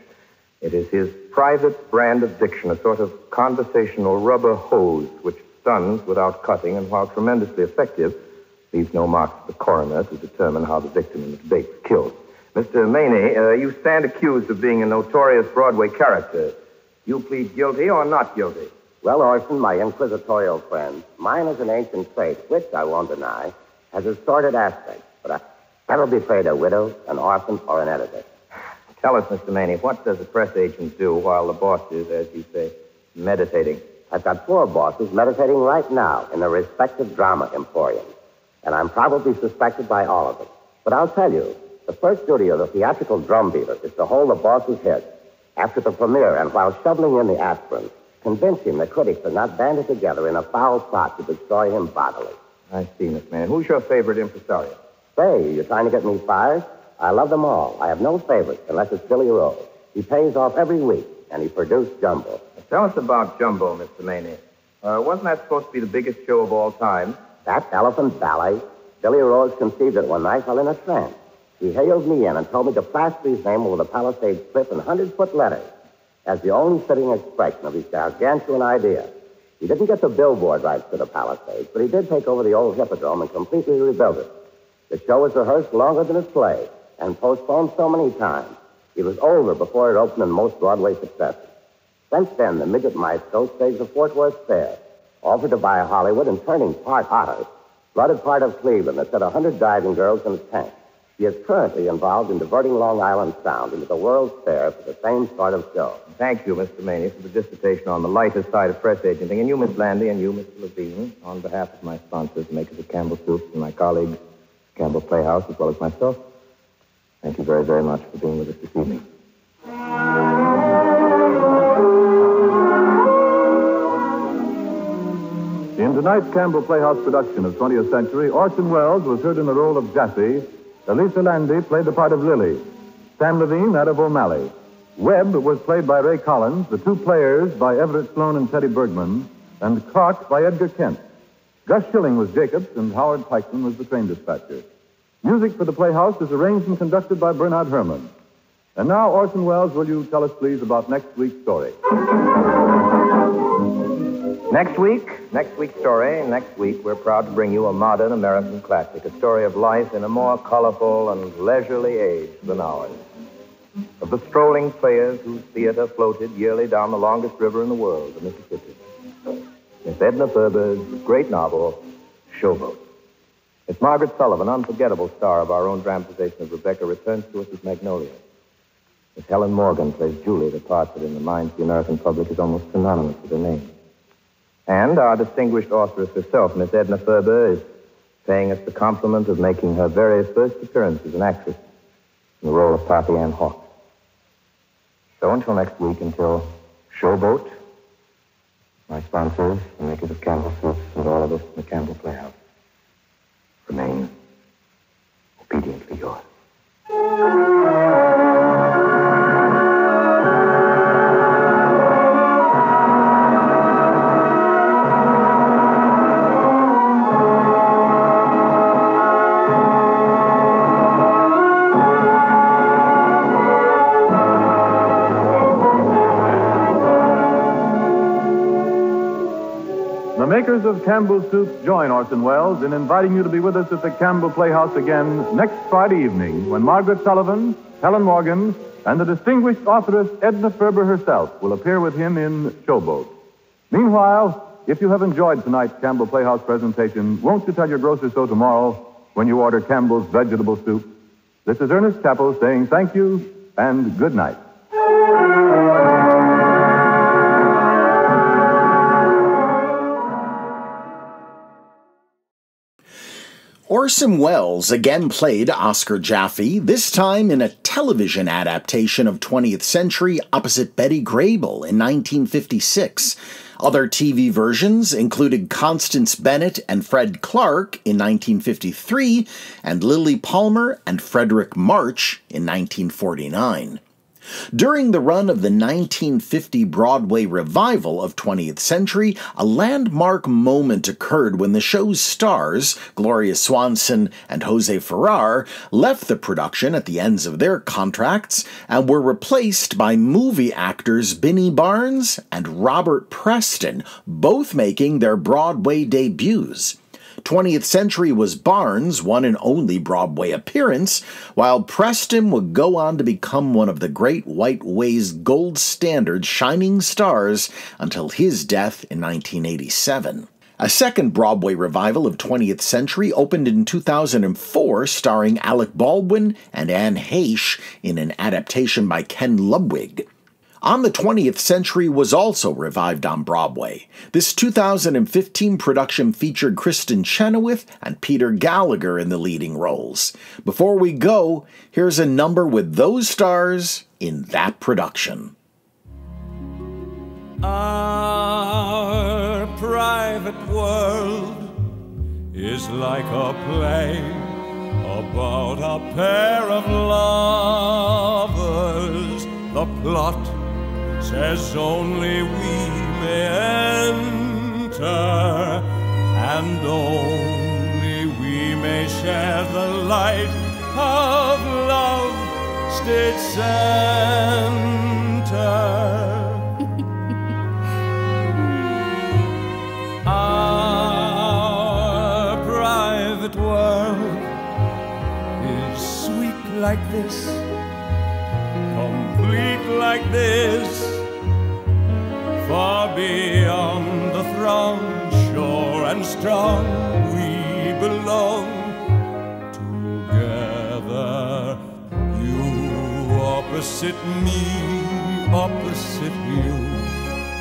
It is his private brand of diction, a sort of conversational rubber hose which stuns without cutting and, while tremendously effective, leaves no mark for the coroner to determine how the victim in the debate was killed. Mister Maney, uh, you stand accused of being a notorious Broadway character. You plead guilty or not guilty? Well, Orson, my inquisitorial friend, mine is an ancient trait, which I won't deny, has a sordid aspect, but I never betrayed a widow, an orphan, or an editor. Tell us, Mister Maney, what does a press agent do while the boss is, as you say, meditating? I've got four bosses meditating right now in their respective drama emporium, and I'm probably suspected by all of them. But I'll tell you, the first duty of the theatrical drumbeater is to hold the boss's head after the premiere and while shoveling in the aspirin, convince him the critics are not banded together in a foul plot to destroy him bodily. I see, Miss Maney. Who's your favorite impresario? Say, you're trying to get me fired? I love them all. I have no favorites unless it's Billy Rose. He pays off every week, and he produced Jumbo. Tell us about Jumbo, Mister Maney. Uh, wasn't that supposed to be the biggest show of all time? That elephant ballet. Billy Rose conceived it one night while in a trance. He hailed me in and told me to plaster his name over the Palisades cliff in hundred-foot letters as the only fitting expression of his gargantuan idea. He didn't get the billboard rights to the Palisades, but he did take over the old Hippodrome and completely rebuild it. The show was rehearsed longer than its play, and postponed so many times. It was older before it opened than most Broadway successes. Since then, the midget maestro staged the Fort Worth Fair, offered to buy Hollywood and turning part otter, flooded part of Cleveland that set a hundred diving girls in a tank. He is currently involved in diverting Long Island Sound into the World's Fair for the same sort of show. Thank you, Mister Maney, for the dissertation on the lighter side of press agenting. And you, Miss Landi, and you, Mister Levine, on behalf of my sponsors, makers of Campbell Soup, and my colleagues, Campbell Playhouse, as well as myself, thank you very, very much for being with us this evening. In tonight's Campbell Playhouse production of twentieth century, Orson Welles was heard in the role of Jaffe. Elissa Landi played the part of Lily. Sam Levine, that of O'Malley. Webb was played by Ray Collins, the two players by Everett Sloane and Teddy Bergman, and Clark by Edgar Kent. Gus Schilling was Jacobs, and Howard Pikeman was the train dispatcher. Music for the Playhouse is arranged and conducted by Bernard Herrmann. And now, Orson Welles, will you tell us, please, about next week's story? Next week, next week's story, next week, we're proud to bring you a modern American classic, a story of life in a more colorful and leisurely age than ours. Of the strolling players whose theater floated yearly down the longest river in the world, the Mississippi. Miss Edna Ferber's great novel, Showboat. Miss Margaret Sullavan, unforgettable star of our own dramatization of Rebecca, returns to us as Magnolia. Miss Helen Morgan plays Julie, the part that in the minds of the American public is almost synonymous with her name. And our distinguished authoress herself, Miss Edna Ferber, is paying us the compliment of making her very first appearance as an actress in the role of Poppy Ann Hawke. So until next week, until Showboat, my sponsors, the makers of Campbell Soups, and all of us in the Campbell Playhouse, remain obediently yours. Makers of Campbell Soups join Orson Welles in inviting you to be with us at the Campbell Playhouse again next Friday evening when Margaret Sullavan, Helen Morgan, and the distinguished authoress Edna Ferber herself will appear with him in Showboat. Meanwhile, if you have enjoyed tonight's Campbell Playhouse presentation, won't you tell your grocer so tomorrow when you order Campbell's vegetable soup? This is Ernest Chappell saying thank you and good night. Orson Welles again played Oscar Jaffe, this time in a television adaptation of twentieth century opposite Betty Grable in nineteen fifty-six. Other T V versions included Constance Bennett and Fred Clark in nineteen fifty-three and Lily Palmer and Frederick March in nineteen forty-nine. During the run of the nineteen fifty Broadway revival of twentieth century, a landmark moment occurred when the show's stars, Gloria Swanson and Jose Ferrar, left the production at the ends of their contracts and were replaced by movie actors Binny Barnes and Robert Preston, both making their Broadway debuts. twentieth century was Barnes' one and only Broadway appearance, while Preston would go on to become one of the Great White Way's gold standard shining stars until his death in nineteen eighty-seven. A second Broadway revival of twentieth century opened in two thousand four, starring Alec Baldwin and Anne Heche in an adaptation by Ken Ludwig. On the twentieth century was also revived on Broadway. This two thousand fifteen production featured Kristen Chenoweth and Peter Gallagher in the leading roles. Before we go, here's a number with those stars in that production. Our private world is like a play about a pair of lovers. The plot says only we may enter, and only we may share the light of love, stage center. Our private world is sweet like this, complete like this. Far beyond the throng, sure and strong, we belong together. You opposite me, opposite you,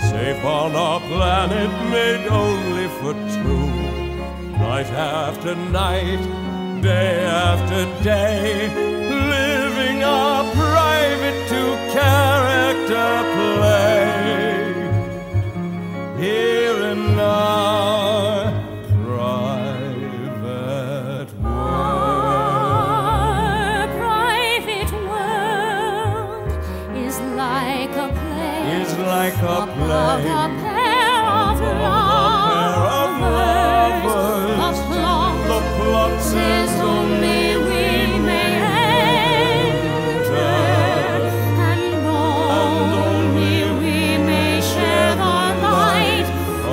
safe on our planet made only for two. Night after night, day after day, living our private two-character play. Here and now, private world. Our private world is like a play. Is like a play. A pair of lovers. The plot, the plot says only we may enter, and only we may share the.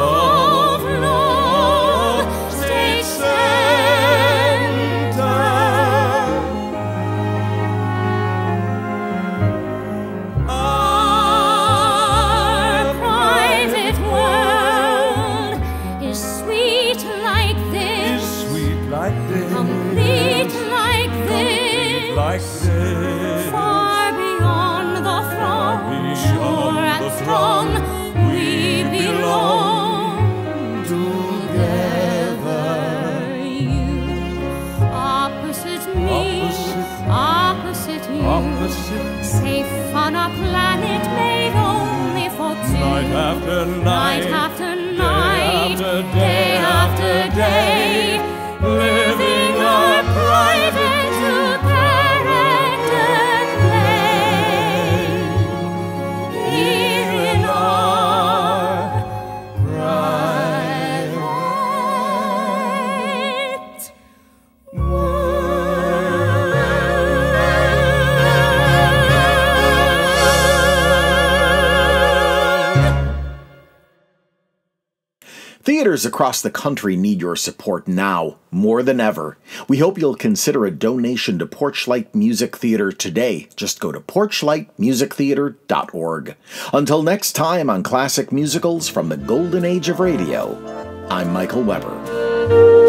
Oh a planet made only for two. Night after night, night after night, day after day, after day, after day, living a private character play here in our private world. Theaters across the country need your support now, more than ever. We hope you'll consider a donation to Porchlight Music Theater today. Just go to porchlight music theater dot org. Until next time on Classic Musicals from the Golden Age of Radio, I'm Michael Weber.